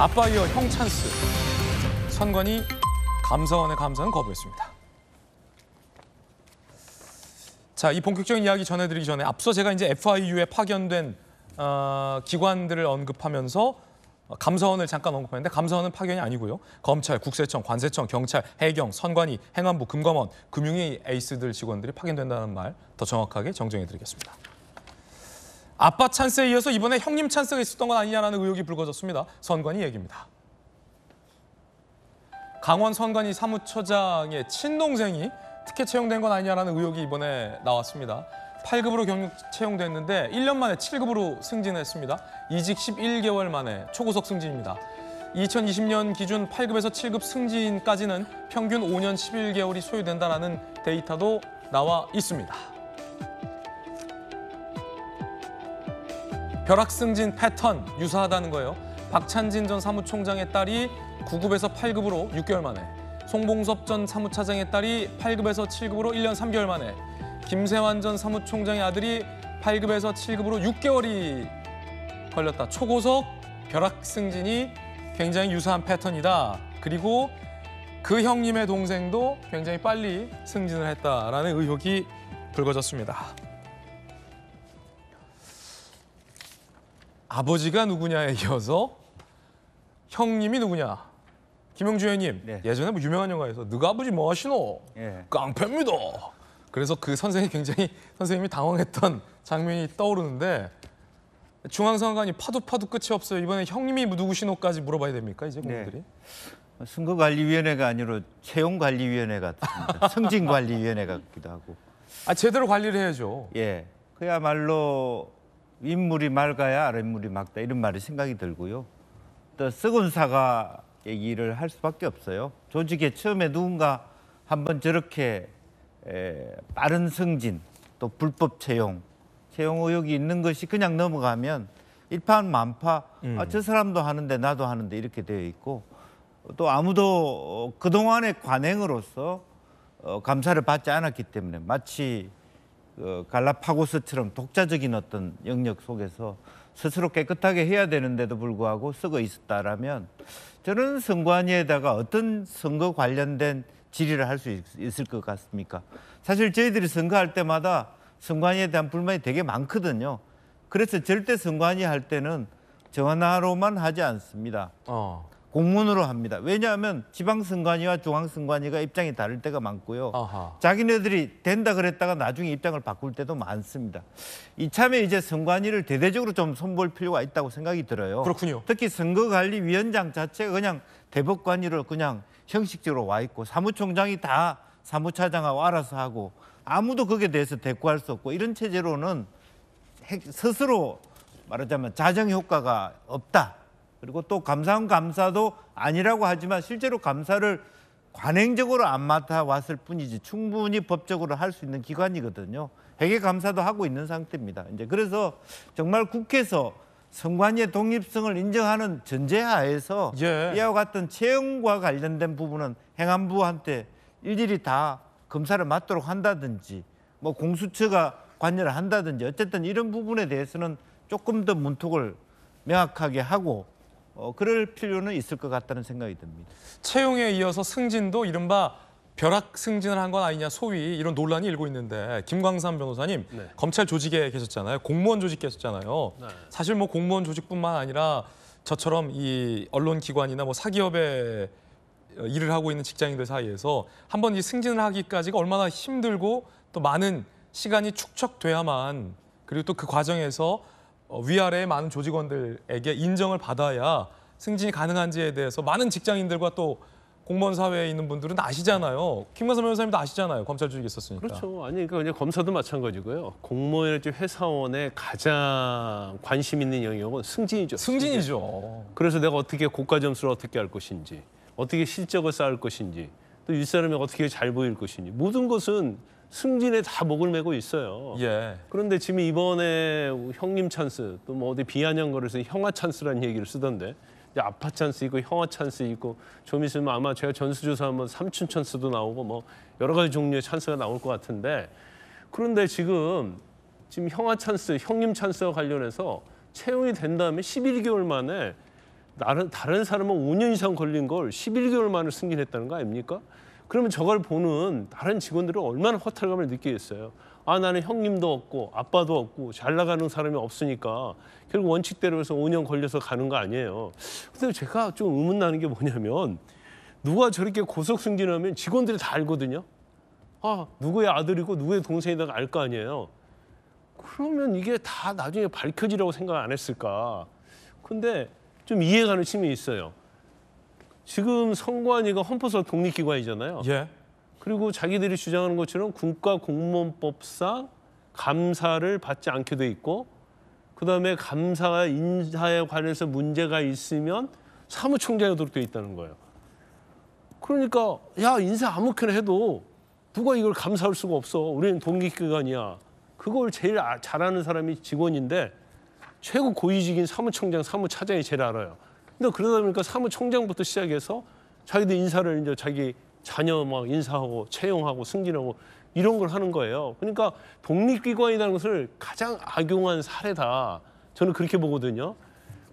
아빠 이어 형 찬스. 선관위 감사원의 감사는 거부했습니다. 자, 이 본격적인 이야기 전해드리기 전에 앞서 제가 이제 FIU에 파견된 기관들을 언급하면서 감사원을 잠깐 언급했는데, 감사원은 파견이 아니고요. 검찰, 국세청, 관세청, 경찰, 해경, 선관위, 행안부, 금감원, 금융위 에이스들 직원들이 파견된다는 말 더 정확하게 정정해드리겠습니다. 아빠 찬스에 이어서 이번에 형님 찬스가 있었던 건 아니냐라는 의혹이 불거졌습니다. 선관위 얘기입니다. 강원 선관위 사무처장의 친동생이 특혜 채용된 건 아니냐라는 의혹이 이번에 나왔습니다. 8급으로 경력 채용됐는데 1년 만에 7급으로 승진했습니다. 이직 11개월 만에 초고속 승진입니다. 2020년 기준 8급에서 7급 승진까지는 평균 5년 11개월이 소요된다라는 데이터도 나와 있습니다. 벼락 승진 패턴 유사하다는 거예요. 박찬진 전 사무총장의 딸이 9급에서 8급으로 6개월 만에, 송봉섭 전 사무차장의 딸이 8급에서 7급으로 1년 3개월 만에, 김세환 전 사무총장의 아들이 8급에서 7급으로 6개월이 걸렸다. 초고속 벼락 승진이 굉장히 유사한 패턴이다. 그리고 그 형님의 동생도 굉장히 빨리 승진을 했다라는 의혹이 불거졌습니다. 아버지가 누구냐에 이어서 형님이 누구냐. 김영주 의원님, 네. 예전에 뭐 유명한 영화에서 너가 아버지 뭐 하시노? 네. 깡패입니다. 그래서 그 선생님이 당황했던 장면이 떠오르는데, 중앙선관위 파도 끝이 없어요. 이번에 형님이 누구시노까지 물어봐야 됩니까, 이제 국민들이? 네. 선거관리위원회가 아니라 채용관리위원회 같습니다. 승진관리위원회 같기도 하고. 아, 제대로 관리를 해야죠. 예, 그야말로 윗물이 맑아야 아랫물이 맑다, 이런 말이 생각이 들고요. 또 썩은 사과 얘기를 할 수밖에 없어요. 조직에 처음에 누군가 한번 저렇게 빠른 승진, 또 불법 채용 의혹이 있는 것이 그냥 넘어가면 일파만파, 아, 저 사람도 하는데 나도 하는데 이렇게 되어 있고, 또 아무도 그동안의 관행으로서 감사를 받지 않았기 때문에 마치 갈라파고스처럼 독자적인 어떤 영역 속에서 스스로 깨끗하게 해야 되는데도 불구하고 썩어 있었다라면, 저는 선관위에다가 어떤 선거 관련된 질의를 할 수 있을 것 같습니까? 사실 저희들이 선거할 때마다 선관위에 대한 불만이 되게 많거든요. 그래서 절대 선관위 할 때는 전화로만 하지 않습니다. 공문으로 합니다. 왜냐하면 지방선관위와 중앙선관위가 입장이 다를 때가 많고요. 아하. 자기네들이 된다 그랬다가 나중에 입장을 바꿀 때도 많습니다. 이참에 이제 선관위를 대대적으로 좀 손볼 필요가 있다고 생각이 들어요. 그렇군요. 특히 선거관리위원장 자체가 그냥 대법관위로 그냥 형식적으로 와 있고, 사무총장이 다 사무차장하고 알아서 하고, 아무도 거기에 대해서 대꾸할 수 없고, 이런 체제로는 스스로 말하자면 자정효과가 없다. 그리고 또 감사원 감사도 아니라고 하지만 실제로 감사를 관행적으로 안 맡아왔을 뿐이지 충분히 법적으로 할 수 있는 기관이거든요. 회계 감사도 하고 있는 상태입니다. 이제 그래서 정말 국회에서 선관위의 독립성을 인정하는 전제하에서, 예. 이와 같은 채용과 관련된 부분은 행안부한테 일일이 다 검사를 맡도록 한다든지, 뭐 공수처가 관여를 한다든지, 어쨌든 이런 부분에 대해서는 조금 더 문턱을 명확하게 하고 그럴 필요는 있을 것 같다는 생각이 듭니다. 채용에 이어서 승진도 이른바 벼락 승진을 한 건 아니냐, 소위 이런 논란이 일고 있는데, 김광삼 변호사님, 네. 검찰 조직에 계셨잖아요. 공무원 조직 계셨잖아요. 네. 사실 뭐 공무원 조직뿐만 아니라 저처럼 이 언론기관이나 뭐 사기업에 일을 하고 있는 직장인들 사이에서 한번 이 승진을 하기까지가 얼마나 힘들고 또 많은 시간이 축적돼야만, 그리고 또 그 과정에서 위아래의 많은 조직원들에게 인정을 받아야 승진이 가능한지에 대해서 많은 직장인들과 또 공무원 사회에 있는 분들은 아시잖아요. 김광삼 변호사님도 아시잖아요. 검찰 조직에 있었으니까. 그렇죠. 아니 그러니까 이제 검사도 마찬가지고요. 공무원이랄지 회사원의 가장 관심 있는 영역은 승진이죠. 승진이죠. 그래서 내가 어떻게 고가 점수를 어떻게 할 것인지, 어떻게 실적을 쌓을 것인지, 또 윗사람이 어떻게 잘 보일 것인지, 모든 것은 승진에 다 목을 메고 있어요. 예. 그런데 지금 이번에 형님 찬스, 또 뭐 어디 비아냥거려서 형아 찬스라는 얘기를 쓰던데, 아빠 찬스 있고 형아 찬스 있고, 좀 있으면 아마 제가 전수조사하면 삼촌 찬스도 나오고 뭐 여러 가지 종류의 찬스가 나올 것 같은데, 그런데 지금 형아 찬스, 형님 찬스와 관련해서 채용이 된 다음에 11개월 만에 다른 사람은 5년 이상 걸린 걸 11개월 만에 승진했다는 거 아닙니까? 그러면 저걸 보는 다른 직원들은 얼마나 허탈감을 느끼겠어요. 아, 나는 형님도 없고 아빠도 없고 잘 나가는 사람이 없으니까 결국 원칙대로 해서 5년 걸려서 가는 거 아니에요. 근데 제가 좀 의문나는 게 뭐냐면, 누가 저렇게 고속 승진하면 직원들이 다 알거든요. 아, 누구의 아들이고 누구의 동생이다가 알 거 아니에요. 그러면 이게 다 나중에 밝혀지라고 생각 안 했을까. 근데 좀 이해가는 측면이 있어요. 지금 선관위가 헌법상 독립기관이잖아요. 예. 그리고 자기들이 주장하는 것처럼 국가공무원법상 감사를 받지 않게 돼 있고, 그다음에 감사와 인사에 관해서 문제가 있으면 사무총장이도록 돼 있다는 거예요. 그러니까 야, 인사 아무렇게나 해도 누가 이걸 감사할 수가 없어. 우리는 독립기관이야. 그걸 제일 잘하는 사람이 직원인데, 최고 고위직인 사무총장, 사무차장이 제일 알아요. 근데 그러다 보니까 사무총장부터 시작해서 자기들 인사를 이제 자기 자녀 막 인사하고 채용하고 승진하고 이런 걸 하는 거예요. 그러니까 독립기관이라는 것을 가장 악용한 사례다. 저는 그렇게 보거든요.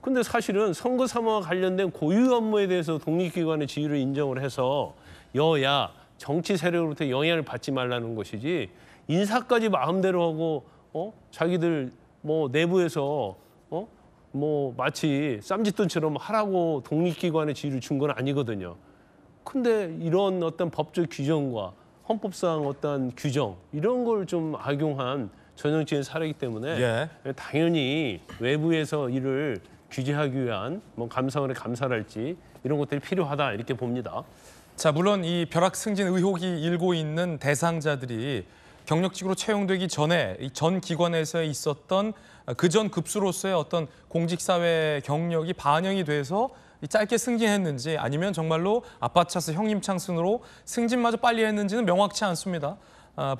근데 사실은 선거 사무와 관련된 고유 업무에 대해서 독립기관의 지위를 인정을 해서 여야 정치 세력으로부터 영향을 받지 말라는 것이지, 인사까지 마음대로 하고 자기들 뭐 내부에서 뭐 마치 쌈짓돈처럼 하라고 독립기관의 지위를 준 건 아니거든요. 근데 이런 어떤 법적 규정과 헌법상 어떤 규정, 이런 걸 좀 악용한 전형적인 사례이기 때문에, 예. 당연히 외부에서 이를 규제하기 위한 뭐 감사원의 감사랄지 이런 것들이 필요하다, 이렇게 봅니다. 자, 물론 이 벼락 승진 의혹이 일고 있는 대상자들이 경력직으로 채용되기 전에 전 기관에서 있었던 그 전 급수로서의 어떤 공직사회 경력이 반영이 돼서 짧게 승진했는지, 아니면 정말로 아빠 찬스, 형님 찬스로 승진마저 빨리 했는지는 명확치 않습니다.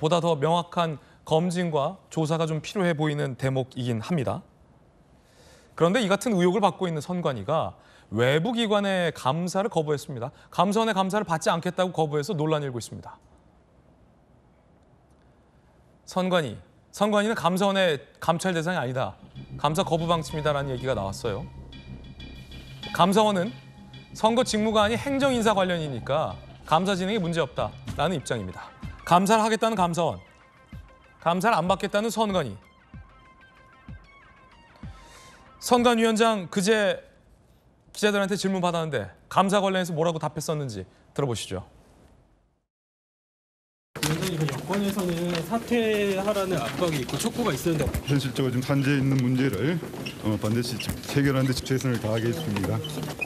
보다 더 명확한 검증과 조사가 좀 필요해 보이는 대목이긴 합니다. 그런데 이 같은 의혹을 받고 있는 선관위가 외부 기관의 감사를 거부했습니다. 감사원의 감사를 받지 않겠다고 거부해서 논란이 일고 있습니다. 선관위는 감사원의 감찰 대상이 아니다, 감사 거부 방침이다라는 얘기가 나왔어요. 감사원은 선거 직무가 아닌 행정인사 관련이니까 감사 진행에 문제없다라는 입장입니다. 감사를 하겠다는 감사원, 감사를 안 받겠다는 선관위. 선관위원장 그제 기자들한테 질문 받았는데 감사 관련해서 뭐라고 답했었는지 들어보시죠. 여권에서는 사퇴하라는 압박이 있고 촉구가 있었는데, 현실적으로 지금 산재에 있는 문제를 반드시 해결하는 데 최선을 다하겠습니다.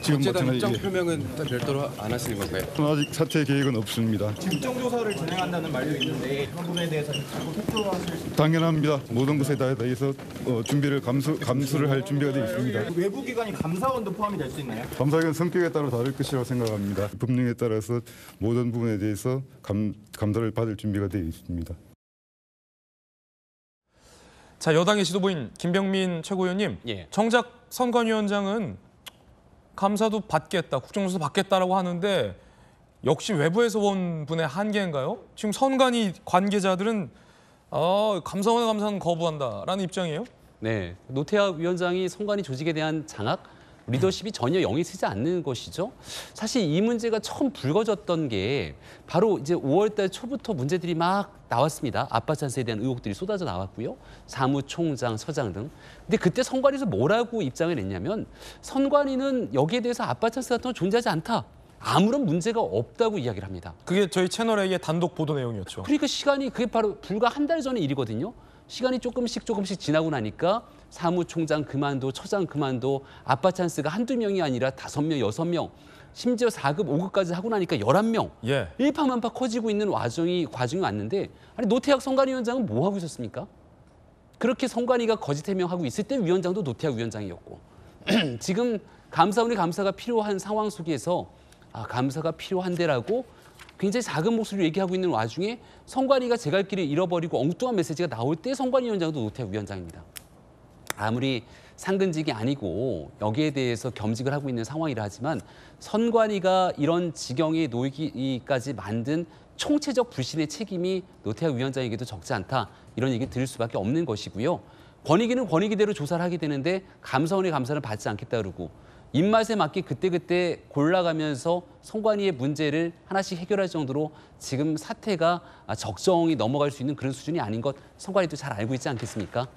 지금 마찬가지 입장 표명은 일단 별도로 안 하시는 건가요? 아직 사퇴 계획은 없습니다. 직정 조사를 진행한다는 말도 있는데 그 부분에 대해서 자꾸 폭로를 하실? 당연합니다. 모든 것에 대해서 준비를 감수를 할 준비가 되어 있습니다. 외부 기관이 감사원도 포함이 될 수 있나요? 감사원은 성격에 따라 다를 것이라고 생각합니다. 법령에 따라서 모든 부분에 대해서 감사를 받을 준비가 되어 있습니다. 자, 여당의 지도부인 김병민 최고위원님, 예. 정작 선관위원장은 감사도 받겠다, 국정조사 받겠다라고 하는데 역시 외부에서 온 분의 한계인가요? 지금 선관위 관계자들은 감사원의 감사는 거부한다라는 입장이에요? 네, 노태아 위원장이 선관위 조직에 대한 장악, 리더십이 전혀 영이 쓰지 않는 것이죠. 사실 이 문제가 처음 불거졌던 게 바로 이제 5월달 초부터 문제들이 막 나왔습니다. 아빠 찬스에 대한 의혹들이 쏟아져 나왔고요. 사무총장, 서장 등. 근데 그때 선관위에서 뭐라고 입장을 냈냐면 선관위는 여기에 대해서 아빠 찬스 같은 건 존재하지 않다. 아무런 문제가 없다고 이야기를 합니다. 그게 저희 채널A의 단독 보도 내용이었죠. 그러니까 시간이 그게 바로 불과 한 달 전의 일이거든요. 시간이 조금씩 지나고 나니까 사무총장 그만둬, 처장 그만둬, 아빠 찬스가 한두 명이 아니라 5명, 6명, 심지어 4급, 5급까지 하고 나니까 11명. 예. 일파만파 커지고 있는 과정이 왔는데 아니 노태학 선관위원장은 뭐 하고 있었습니까? 그렇게 선관위가 거짓 해명하고 있을 때 위원장도 노태학 위원장이었고 지금 감사원의 감사가 필요한 상황 속에서 아, 감사가 필요한데라고 굉장히 작은 목소리로 얘기하고 있는 와중에 선관위가 제 갈 길을 잃어버리고 엉뚱한 메시지가 나올 때 선관위 위원장도 노태우 위원장입니다. 아무리 상근직이 아니고 여기에 대해서 겸직을 하고 있는 상황이라 하지만 선관위가 이런 지경에 놓이기까지 만든 총체적 불신의 책임이 노태우 위원장에게도 적지 않다. 이런 얘기 들을 수밖에 없는 것이고요. 권익위는 권익위대로 조사를 하게 되는데 감사원의 감사는 받지 않겠다 그러고 입맛에 맞게 그때그때 골라가면서 선관위의 문제를 하나씩 해결할 정도로 지금 사태가 적정히 넘어갈 수 있는 그런 수준이 아닌 것 선관위도 잘 알고 있지 않겠습니까?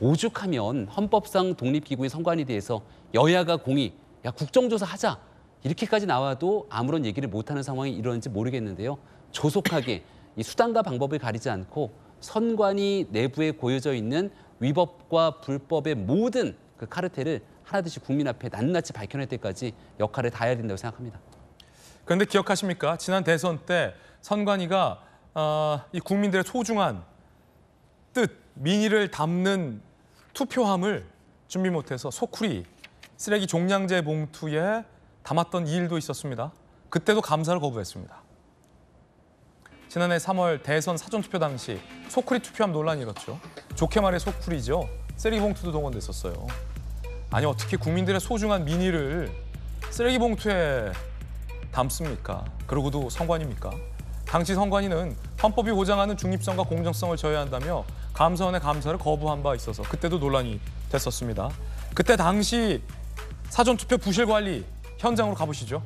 오죽하면 헌법상 독립기구인 선관위에 대해서 여야가 공의, 야 국정조사 하자 이렇게까지 나와도 아무런 얘기를 못하는 상황이 이러는지 모르겠는데요. 조속하게 이 수단과 방법을 가리지 않고 선관위 내부에 고여져 있는 위법과 불법의 모든 그 카르텔을 하나둘씩 국민 앞에 낱낱이 밝혀낼 때까지 역할을 다해야 된다고 생각합니다. 그런데 기억하십니까? 지난 대선 때 선관위가 이 국민들의 소중한 뜻, 민의를 담는 투표함을 준비 못해서 소쿠리, 쓰레기 종량제 봉투에 담았던 일도 있었습니다. 그때도 감사를 거부했습니다. 지난해 3월 대선 사전투표 당시 소쿠리 투표함 논란이 일었죠. 좋게 말해 소쿠리죠. 쓰레기 봉투도 동원됐었어요. 아니 어떻게 국민들의 소중한 민의를 쓰레기 봉투에 담습니까? 그러고도 선관위입니까? 당시 선관위는 헌법이 보장하는 중립성과 공정성을 저해한다며 감사원의 감사를 거부한 바 있어서 그때도 논란이 됐었습니다. 그때 당시 사전투표 부실 관리 현장으로 가보시죠.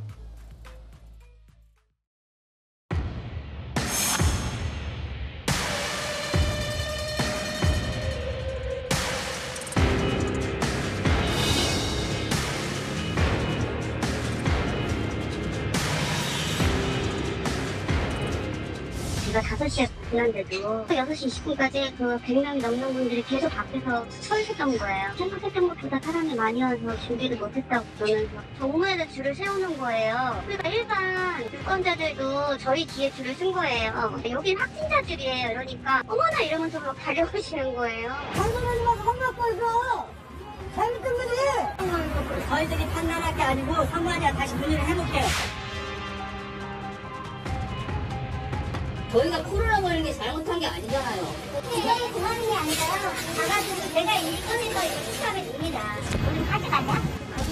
제가 5시에 갔는데도 6시 20분까지 그 100명이 넘는 분들이 계속 앞에서 서 있었던 거예요. 생각했던 것보다 사람이 많이 와서 준비를 못했다고 그러면서 정문에다 줄을 세우는 거예요. 그러니까 일반 유권자들도 저희 뒤에 줄을 쓴 거예요. 여긴 확진자 줄이에요. 이러니까 어머나 이러면서 막 달려오시는 거예요. 방송하지 마서 밥 먹고 있어. 잘못된 거지. 저희들이 판단할 게 아니고 선관위가 다시 문의를 해볼게요. 저희가 코로나 걸린 게 잘못한 게 아니잖아요. 굉장히 고마운 게 아니라요. 가가지고 제가 일본인 걸 추천해 줍니다. 우리 같이 가자.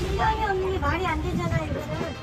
일년이 없는 게 말이 안 되잖아요, 이거는.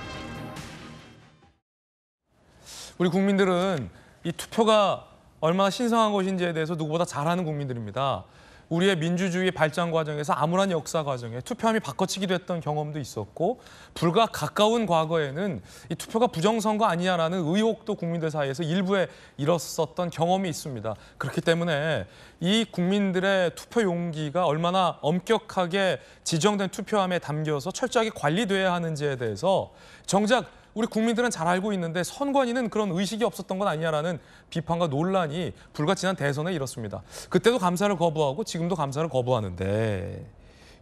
우리 국민들은 이 투표가 얼마나 신성한 것인지에 대해서 누구보다 잘 아는 국민들입니다. 우리의 민주주의 발전 과정에서 암울한 역사 과정에 투표함이 바꿔치기도 했던 경험도 있었고 불과 가까운 과거에는 이 투표가 부정선거 아니냐라는 의혹도 국민들 사이에서 일부에 일었었던 경험이 있습니다. 그렇기 때문에 이 국민들의 투표 용기가 얼마나 엄격하게 지정된 투표함에 담겨서 철저하게 관리돼야 하는지에 대해서 정작 우리 국민들은 잘 알고 있는데 선관위는 그런 의식이 없었던 건 아니냐라는 비판과 논란이 불과 지난 대선에 일었습니다. 그때도 감사를 거부하고 지금도 감사를 거부하는데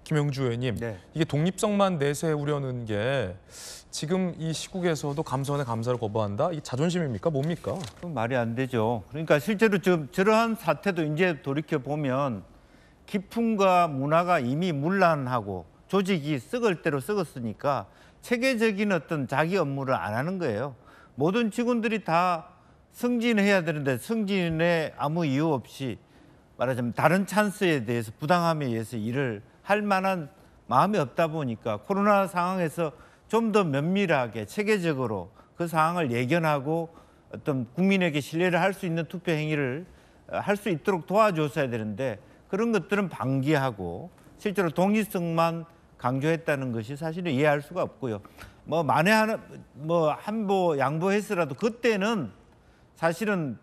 김영주 의원님, 네. 이게 독립성만 내세우려는 게 지금 이 시국에서도 감사원의 감사를 거부한다? 이게 자존심입니까? 뭡니까? 말이 안 되죠. 그러니까 실제로 저러한 사태도 이제 돌이켜보면 기풍과 문화가 이미 문란하고 조직이 썩을 대로 썩었으니까 체계적인 어떤 자기 업무를 안 하는 거예요. 모든 직원들이 다 승진해야 되는데 승진에 아무 이유 없이 말하자면 다른 찬스에 대해서 부당함에 의해서 일을 할 만한 마음이 없다 보니까 코로나 상황에서 좀 더 면밀하게 체계적으로 그 상황을 예견하고 어떤 국민에게 신뢰를 할 수 있는 투표 행위를 할 수 있도록 도와줬어야 되는데 그런 것들은 방기하고 실제로 독립성만 강조했다는 것이 사실은 이해할 수가 없고요. 뭐 만에 하나 뭐 한보 양보했으라도 그때는 사실은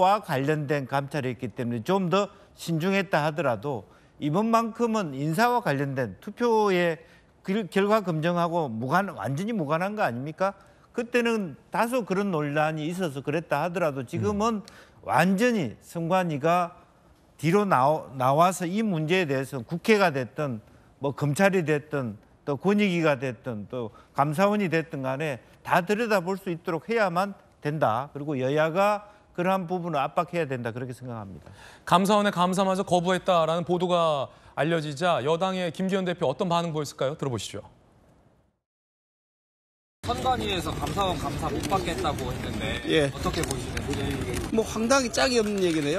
투표와 관련된 감찰이었기 때문에 좀 더 신중했다 하더라도 이번만큼은 인사와 관련된 투표의 결과 검증하고 완전히 무관한 거 아닙니까? 그때는 다소 그런 논란이 있어서 그랬다 하더라도 지금은 완전히 선관위가 뒤로 나와서 이 문제에 대해서 국회가 됐든 뭐 검찰이 됐든 또 권익위가 됐든 또 감사원이 됐든 간에 다 들여다볼 수 있도록 해야만 된다. 그리고 여야가 그러한 부분을 압박해야 된다. 그렇게 생각합니다. 감사원의 감사마저 거부했다라는 보도가 알려지자 여당의 김기현 대표 어떤 반응 보였을까요? 들어보시죠. 선관위에서 감사원 감사 못 받겠다고 했는데 예. 어떻게 보시는지. 뭐 황당히 짝이 없는 얘기네요.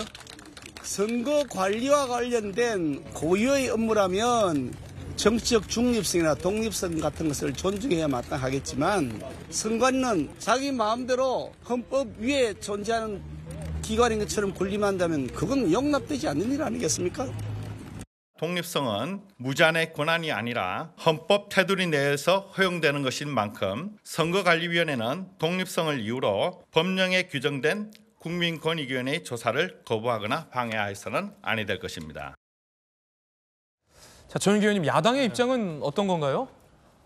선거 관리와 관련된 고유의 업무라면 정치적 중립성이나 독립성 같은 것을 존중해야 마땅하겠지만 선관위는 자기 마음대로 헌법 위에 존재하는 기관인 것처럼 군림한다면 그건 용납되지 않는 일 아니겠습니까? 독립성은 무제한의 권한이 아니라 헌법 테두리 내에서 허용되는 것인 만큼 선거관리위원회는 독립성을 이유로 법령에 규정된 국민권익위원회의 조사를 거부하거나 방해해서는 아니 될 것입니다. 자, 전용기 의원님, 야당의 입장은 어떤 건가요?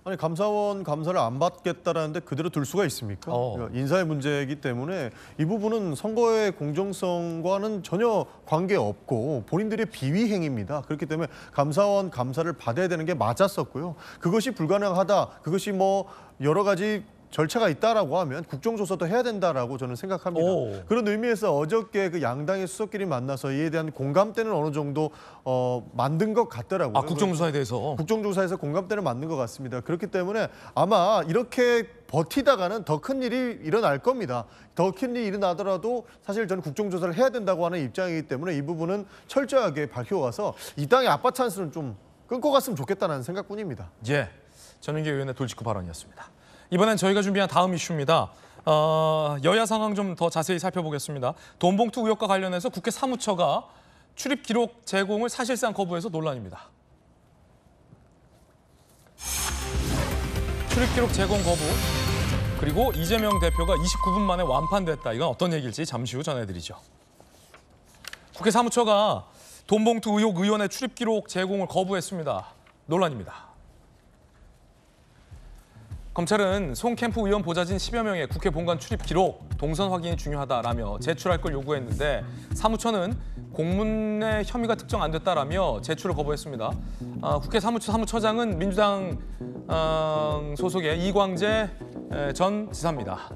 아니 감사원 감사를 안 받겠다라는데 그대로 둘 수가 있습니까? 인사의 문제이기 때문에 이 부분은 선거의 공정성과는 전혀 관계없고 본인들의 비위 행위입니다. 그렇기 때문에 감사원 감사를 받아야 되는 게 맞았었고요. 그것이 불가능하다, 그것이 뭐 여러 가지 절차가 있다라고 하면 국정조사도 해야 된다라고 저는 생각합니다. 그런 의미에서 어저께 그 양당의 수석끼리 만나서 이에 대한 공감대는 어느 정도 만든 것 같더라고요. 아, 국정조사에 대해서? 국정조사에서 공감대를 만든 것 같습니다. 그렇기 때문에 아마 이렇게 버티다가는 더 큰 일이 일어날 겁니다. 더 큰 일이 일어나더라도 사실 저는 국정조사를 해야 된다고 하는 입장이기 때문에 이 부분은 철저하게 밝혀와서 이 땅의 아빠 찬스는 좀 끊고 갔으면 좋겠다는 생각뿐입니다. 예, 전용기 의원의 돌직구 발언이었습니다. 이번엔 저희가 준비한 다음 이슈입니다. 여야 상황 좀 더 자세히 살펴보겠습니다. 돈봉투 의혹과 관련해서 국회 사무처가 출입 기록 제공을 사실상 거부해서 논란입니다. 출입 기록 제공 거부, 그리고 이재명 대표가 29분 만에 완판됐다. 이건 어떤 얘기일지 잠시 후 전해드리죠. 국회 사무처가 돈봉투 의혹 의원의 출입 기록 제공을 거부했습니다. 논란입니다. 검찰은 송 캠프 의원 보좌진 10여 명의 국회 본관 출입 기록, 동선 확인이 중요하다라며 제출할 걸 요구했는데 사무처는 공문의 혐의가 특정 안 됐다라며 제출을 거부했습니다. 국회 사무처 사무처장은 민주당 소속의 이광재 전 지사입니다.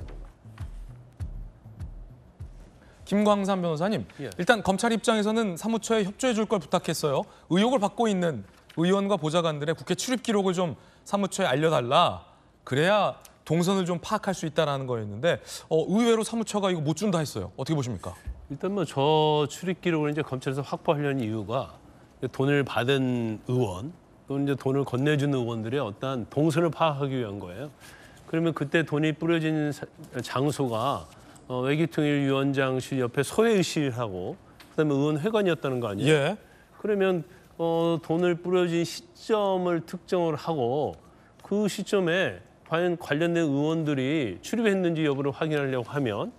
김광삼 변호사님, 일단 검찰 입장에서는 사무처에 협조해 줄 걸 부탁했어요. 의혹을 받고 있는 의원과 보좌관들의 국회 출입 기록을 좀 사무처에 알려달라. 그래야 동선을 좀 파악할 수 있다는 거였는데 의외로 사무처가 이거 못 준다 했어요. 어떻게 보십니까? 일단 뭐 저 출입 기록을 이제 검찰에서 확보하려는 이유가 돈을 받은 의원 또는 이제 돈을 건네준 의원들의 어떤 동선을 파악하기 위한 거예요. 그러면 그때 돈이 뿌려진 장소가 외교통일위원장실 옆에 소회의실하고 그다음에 의원회관이었다는 거 아니에요? 예. 그러면 돈을 뿌려진 시점을 특정을 하고 그 시점에 과연 관련된 의원들이 출입했는지 여부를 확인하려고 하면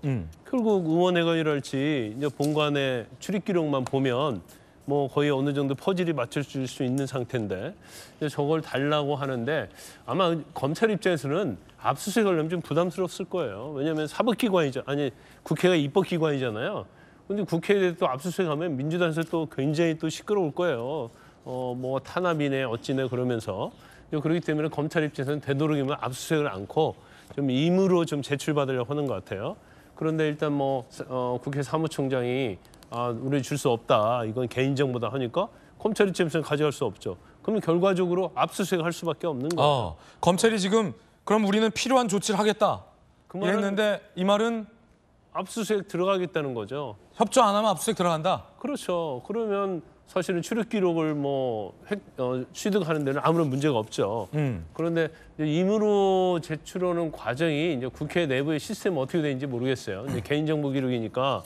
결국 의원회관이랄지 이제 본관의 출입 기록만 보면 뭐 거의 어느 정도 퍼즐이 맞춰질 수 있는 상태인데 이제 저걸 달라고 하는데 아마 검찰 입장에서는 압수수색을 하면 좀 부담스러웠을 거예요. 왜냐하면 사법기관이죠. 아니 국회가 입법기관이잖아요. 근데 국회에 대해서 또 압수수색하면 민주당에서 또 굉장히 또 시끄러울 거예요. 뭐 탄압이네 어찌네 그러면서. 그렇기 때문에 검찰 입장에서는 되도록이면 압수수색을 않고 좀 임으로 좀 제출받으려고 하는 것 같아요. 그런데 일단 뭐 국회 사무총장이 아, 우리 줄 수 없다. 이건 개인정보다 하니까 검찰 입장에서는 가져갈 수 없죠. 그러면 결과적으로 압수수색을 할 수밖에 없는 거예요. 검찰이 지금 그럼 우리는 필요한 조치를 하겠다. 그 말은 했는데 이 말은 압수수색 들어가겠다는 거죠. 협조 안 하면 압수수색 들어간다. 그렇죠. 그러면 사실은 출입 기록을 뭐 취득하는 데는 아무런 문제가 없죠. 그런데 임으로 제출하는 과정이 이제 국회 내부의 시스템 어떻게 되는지 모르겠어요. 이제 개인정보 기록이니까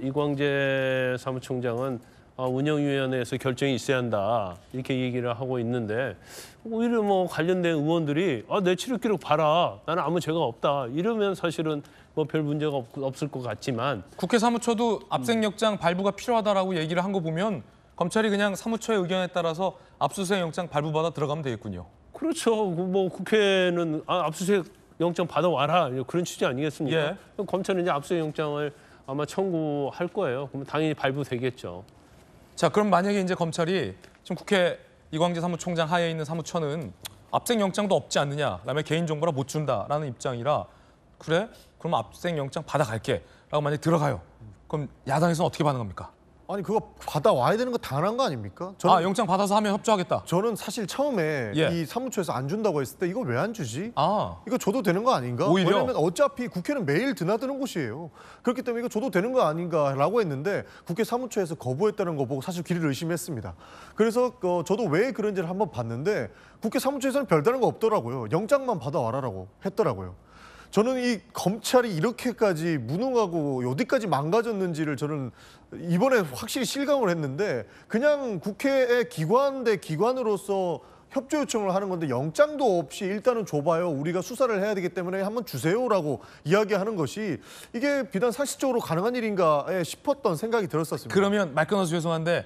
이광재 사무총장은 운영위원회에서 결정이 있어야 한다 이렇게 얘기를 하고 있는데 오히려 뭐 관련된 의원들이 아, 내 치료 기록 봐라 나는 아무 죄가 없다 이러면 사실은 뭐 별 문제가 없을 것 같지만 국회 사무처도 압수수색영장 발부가 필요하다라고 얘기를 한 거 보면 검찰이 그냥 사무처의 의견에 따라서 압수수색영장 발부받아 들어가면 되겠군요. 그렇죠. 뭐 국회는 아, 압수수색영장 받아와라 그런 취지 아니겠습니까? 예. 그럼 검찰은 이제 압수수색영장을 아마 청구할 거예요. 그럼 당연히 발부되겠죠. 자, 그럼 만약에 이제 검찰이 지금 국회 이광재 사무총장 하에 있는 사무처는 압수수색영장도 없지 않느냐, 그다음에 개인정보라 못 준다라는 입장이라 그래? 그럼 압수수색영장 받아갈게 라고 만약에 들어가요. 그럼 야당에서는 어떻게 반응합니까? 아니 그거 받아와야 되는 거 당연한 거 아닙니까? 저는, 아 영장 받아서 하면 협조하겠다. 저는 사실 처음에 예. 이 사무처에서 안 준다고 했을 때 이거 왜 안 주지? 아 이거 줘도 되는 거 아닌가? 오히려. 왜냐하면 어차피 국회는 매일 드나드는 곳이에요. 그렇기 때문에 이거 줘도 되는 거 아닌가라고 했는데 국회 사무처에서 거부했다는 거 보고 사실 길이를 의심했습니다. 그래서 저도 왜 그런지를 한번 봤는데 국회 사무처에서는 별다른 거 없더라고요. 영장만 받아와라라고 했더라고요. 저는 이 검찰이 이렇게까지 무능하고 어디까지 망가졌는지를 저는 이번에 확실히 실감을 했는데 그냥 국회의 기관 대 기관으로서 협조 요청을 하는 건데 영장도 없이 일단은 줘봐요. 우리가 수사를 해야 되기 때문에 한번 주세요라고 이야기하는 것이 이게 비단 상식적으로 가능한 일인가 싶었던 생각이 들었었습니다. 그러면 말 끊어서 죄송한데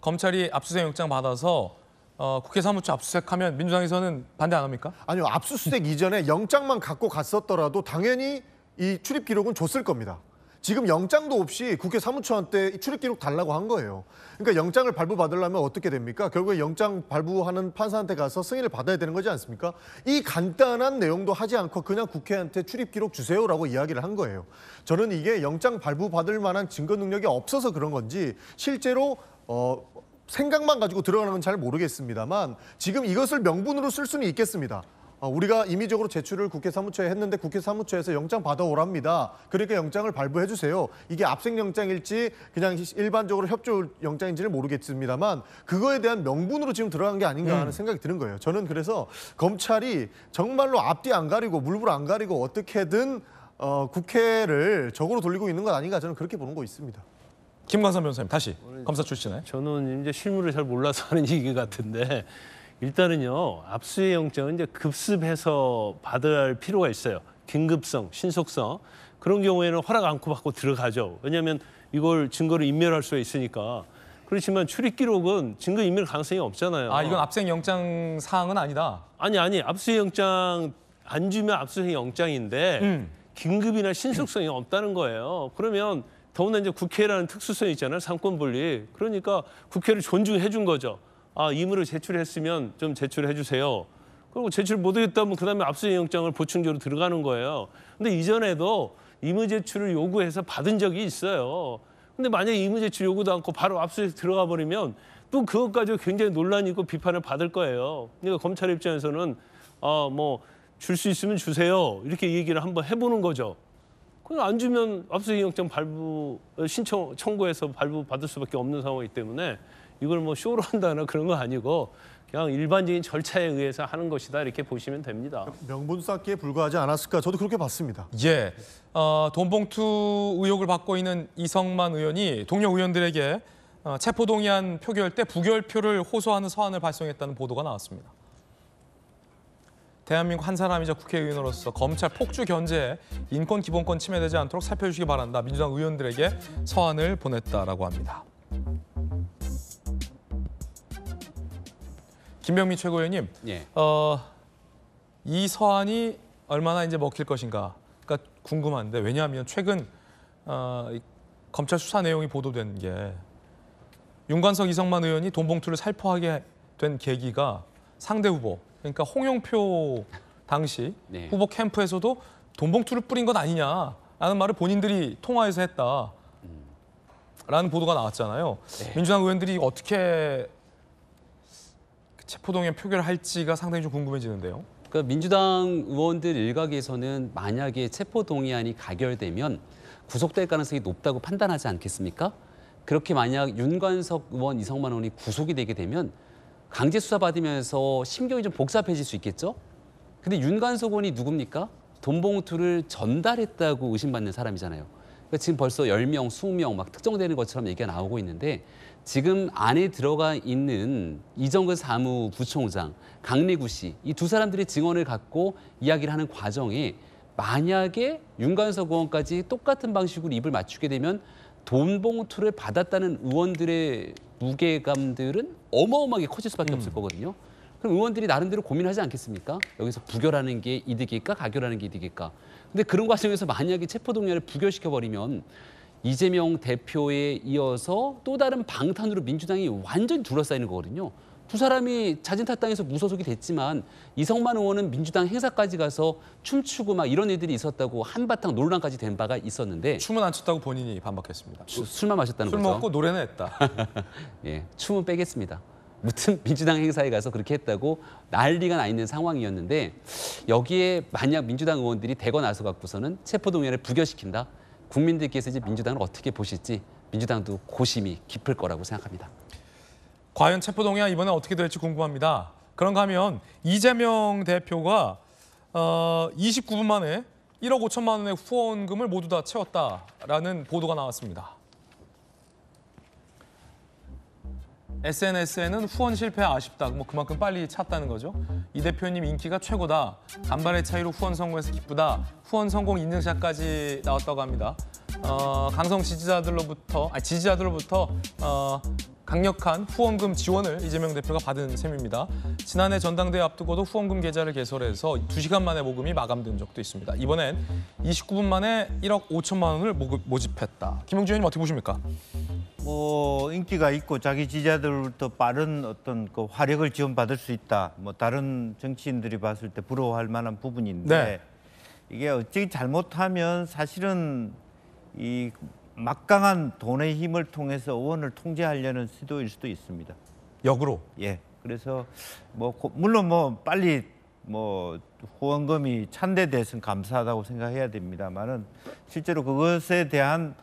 검찰이 압수수색 영장 받아서 국회 사무처 압수수색하면 민주당에서는 반대 안 합니까? 아니요. 압수수색 이전에 영장만 갖고 갔었더라도 당연히 이 출입 기록은 줬을 겁니다. 지금 영장도 없이 국회 사무처한테 출입 기록 달라고 한 거예요. 그러니까 영장을 발부받으려면 어떻게 됩니까? 결국에 영장 발부하는 판사한테 가서 승인을 받아야 되는 거지 않습니까? 이 간단한 내용도 하지 않고 그냥 국회한테 출입 기록 주세요라고 이야기를 한 거예요. 저는 이게 영장 발부받을 만한 증거 능력이 없어서 그런 건지 실제로 생각만 가지고 들어가는 건 잘 모르겠습니다만 지금 이것을 명분으로 쓸 수는 있겠습니다. 우리가 임의적으로 제출을 국회 사무처에 했는데 국회 사무처에서 영장 받아오랍니다. 그러니까 영장을 발부해 주세요. 이게 압수영장일지 그냥 일반적으로 협조 영장인지는 모르겠습니다만 그거에 대한 명분으로 지금 들어간 게 아닌가 하는 생각이 드는 거예요. 저는 그래서 검찰이 정말로 앞뒤 안 가리고 물불 안 가리고 어떻게든 국회를 적으로 돌리고 있는 건 아닌가 저는 그렇게 보는 거 있습니다. 김광삼 변호사님 다시 검사 출신에 저는 이제 실무를 잘 몰라서 하는 얘기 같은데 일단은요 압수의 영장은 이제 급습해서 받아야 할 필요가 있어요. 긴급성, 신속성 그런 경우에는 허락 안고 받고 들어가죠. 왜냐하면 이걸 증거를 인멸할 수가 있으니까. 그렇지만 출입 기록은 증거 인멸 가능성이 없잖아요. 아 이건 압수의 영장 사항은 아니다. 아니 압수의 영장 안 주면 압수의 영장인데 긴급이나 신속성이 없다는 거예요. 그러면 더구나 이제 국회라는 특수성이 있잖아요. 상권 분리. 그러니까 국회를 존중해 준 거죠. 아, 임의로 제출했으면 좀 제출해 주세요. 그리고 제출 못하겠다면 그다음에 압수영장을 보충적으로 들어가는 거예요. 근데 이전에도 임의 제출을 요구해서 받은 적이 있어요. 근데 만약에 임의 제출 요구도 않고 바로 압수에 들어가 버리면 또 그것 가지고 굉장히 논란이 있고 비판을 받을 거예요. 그러니까 검찰 입장에서는 아, 뭐 줄 수 있으면 주세요. 이렇게 얘기를 한번 해보는 거죠. 안 주면 압수수색영장 발부 신청 청구해서 발부 받을 수밖에 없는 상황이기 때문에 이걸 뭐 쇼로 한다나 그런 거 아니고 그냥 일반적인 절차에 의해서 하는 것이다 이렇게 보시면 됩니다. 명분 쌓기에 불과하지 않았을까 저도 그렇게 봤습니다. 예, 돈봉투 의혹을 받고 있는 이성만 의원이 동료 의원들에게 체포동의안 표결 때 부결표를 호소하는 서한을 발송했다는 보도가 나왔습니다. 대한민국 한 사람이자 국회의원으로서 검찰 폭주 견제에 인권 기본권 침해되지 않도록 살펴주시기 바란다. 민주당 의원들에게 서한을 보냈다라고 합니다. 김병민 최고위원님, 예. 이 서한이 얼마나 이제 먹힐 것인가 그러니까 궁금한데 왜냐하면 최근 검찰 수사 내용이 보도된 게 윤관석, 이성만 의원이 돈봉투를 살포하게 된 계기가 상대 후보 그러니까 홍영표 당시 네. 후보 캠프에서도 돈봉투를 뿌린 것 아니냐라는 말을 본인들이 통화에서 했다라는 보도가 나왔잖아요. 네. 민주당 의원들이 어떻게 체포동의안 표결을 할지가 상당히 좀 궁금해지는데요. 그러니까 민주당 의원들 일각에서는 만약에 체포동의안이 가결되면 구속될 가능성이 높다고 판단하지 않겠습니까? 그렇게 만약 윤관석 의원, 이성만 의원이 구속이 되게 되면 강제 수사 받으면서 심경이 좀 복잡해질 수 있겠죠? 근데 윤관석 의원이 누굽니까? 돈봉투를 전달했다고 의심받는 사람이잖아요. 지금 벌써 10명, 20명 막 특정되는 것처럼 얘기가 나오고 있는데 지금 안에 들어가 있는 이정근 사무부총장, 강래구 씨 이 두 사람들의 증언을 갖고 이야기를 하는 과정에 만약에 윤관석 의원까지 똑같은 방식으로 입을 맞추게 되면 돈봉투를 받았다는 의원들의 무게감들은 어마어마하게 커질 수밖에 없을 거거든요. 그럼 의원들이 나름대로 고민하지 않겠습니까? 여기서 부결하는 게 이득일까? 가결하는 게 이득일까? 근데 그런 과정에서 만약에 체포동의안을 부결시켜버리면 이재명 대표에 이어서 또 다른 방탄으로 민주당이 완전히 둘러싸이는 거거든요. 두 사람이 자진탈당해서 무소속이 됐지만 이성만 의원은 민주당 행사까지 가서 춤추고 막 이런 일들이 있었다고 한바탕 논란까지 된 바가 있었는데 춤은 안 췄다고 본인이 반박했습니다. 술만 마셨다는 거죠. 술 먹고 노래는 했다. 예, 춤은 빼겠습니다. 무튼 민주당 행사에 가서 그렇게 했다고 난리가 나 있는 상황이었는데 여기에 만약 민주당 의원들이 대거 나서 갖고서는 체포동의안을 부결시킨다. 국민들께서 이제 민주당을 어떻게 보실지 민주당도 고심이 깊을 거라고 생각합니다. 과연 체포동의안 이번에 어떻게 될지 궁금합니다. 그런가 하면 이재명 대표가 29분 만에 1억 5천만 원의 후원금을 모두 다 채웠다라는 보도가 나왔습니다. SNS에는 후원 실패 아쉽다. 뭐 그만큼 빨리 찼다는 거죠. 이 대표님 인기가 최고다. 간발의 차이로 후원 성공해서 기쁘다. 후원 성공 인증샷까지 나왔다고 합니다. 강성 지지자들로부터 강력한 후원금 지원을 이재명 대표가 받은 셈입니다. 지난해 전당대회 앞두고도 후원금 계좌를 개설해서 2시간 만에 모금이 마감된 적도 있습니다. 이번엔 29분 만에 1억 5천만 원을 모집했다. 김영주 의원님 어떻게 보십니까? 뭐 인기가 있고 자기 지지자들부터 빠른 어떤 그 화력을 지원받을 수 있다. 뭐 다른 정치인들이 봤을 때 부러워할 만한 부분인데 네. 이게 어찌 잘못하면 사실은 이 막강한 돈의 힘을 통해서 의원을 통제하려는 시도일 수도 있습니다. 역으로? 예. 그래서 뭐 물론 뭐 빨리 뭐 후원금이 찬 데 대해서는 감사하다고 생각해야 됩니다만은 실제로 그것에 대한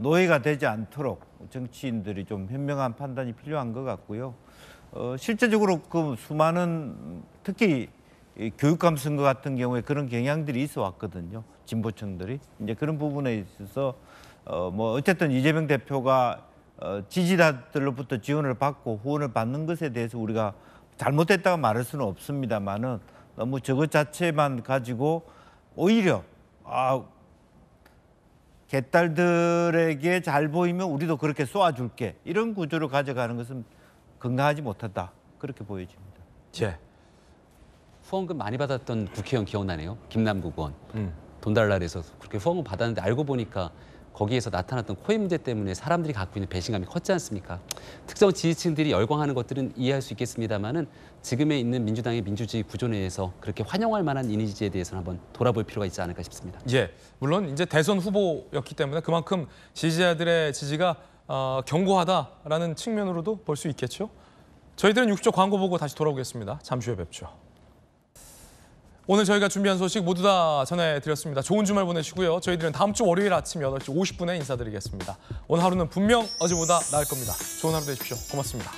노예가 되지 않도록 정치인들이 좀 현명한 판단이 필요한 것 같고요. 실제적으로 그 수많은 특히 교육감 선거 같은 경우에 그런 경향들이 있어 왔거든요. 진보층들이 이제 그런 부분에 있어서. 뭐 어쨌든 이재명 대표가 지지자들로부터 지원을 받고 후원을 받는 것에 대해서 우리가 잘못했다고 말할 수는 없습니다만은 너무 저것 자체만 가지고 오히려 개딸들에게 잘 보이면 우리도 그렇게 쏘아줄게 이런 구조를 가져가는 것은 건강하지 못하다 그렇게 보여집니다. 예. 후원금 많이 받았던 국회의원 기억나네요. 김남국 의원 돈 달라 그래서 그렇게 후원금 받았는데 알고 보니까. 거기에서 나타났던 코인 문제 때문에 사람들이 갖고 있는 배신감이 컸지 않습니까? 특정 지지층들이 열광하는 것들은 이해할 수 있겠습니다만은 지금에 있는 민주당의 민주주의 구조 내에서 그렇게 환영할 만한 이미지에 대해서는 한번 돌아볼 필요가 있지 않을까 싶습니다. 예, 물론 이제 대선 후보였기 때문에 그만큼 지지자들의 지지가 견고하다라는 측면으로도 볼 수 있겠죠. 저희들은 6초 광고 보고 다시 돌아오겠습니다. 잠시 후에 뵙죠. 오늘 저희가 준비한 소식 모두 다 전해드렸습니다. 좋은 주말 보내시고요. 저희들은 다음 주 월요일 아침 8시 50분에 인사드리겠습니다. 오늘 하루는 분명 어제보다 나을 겁니다. 좋은 하루 되십시오. 고맙습니다.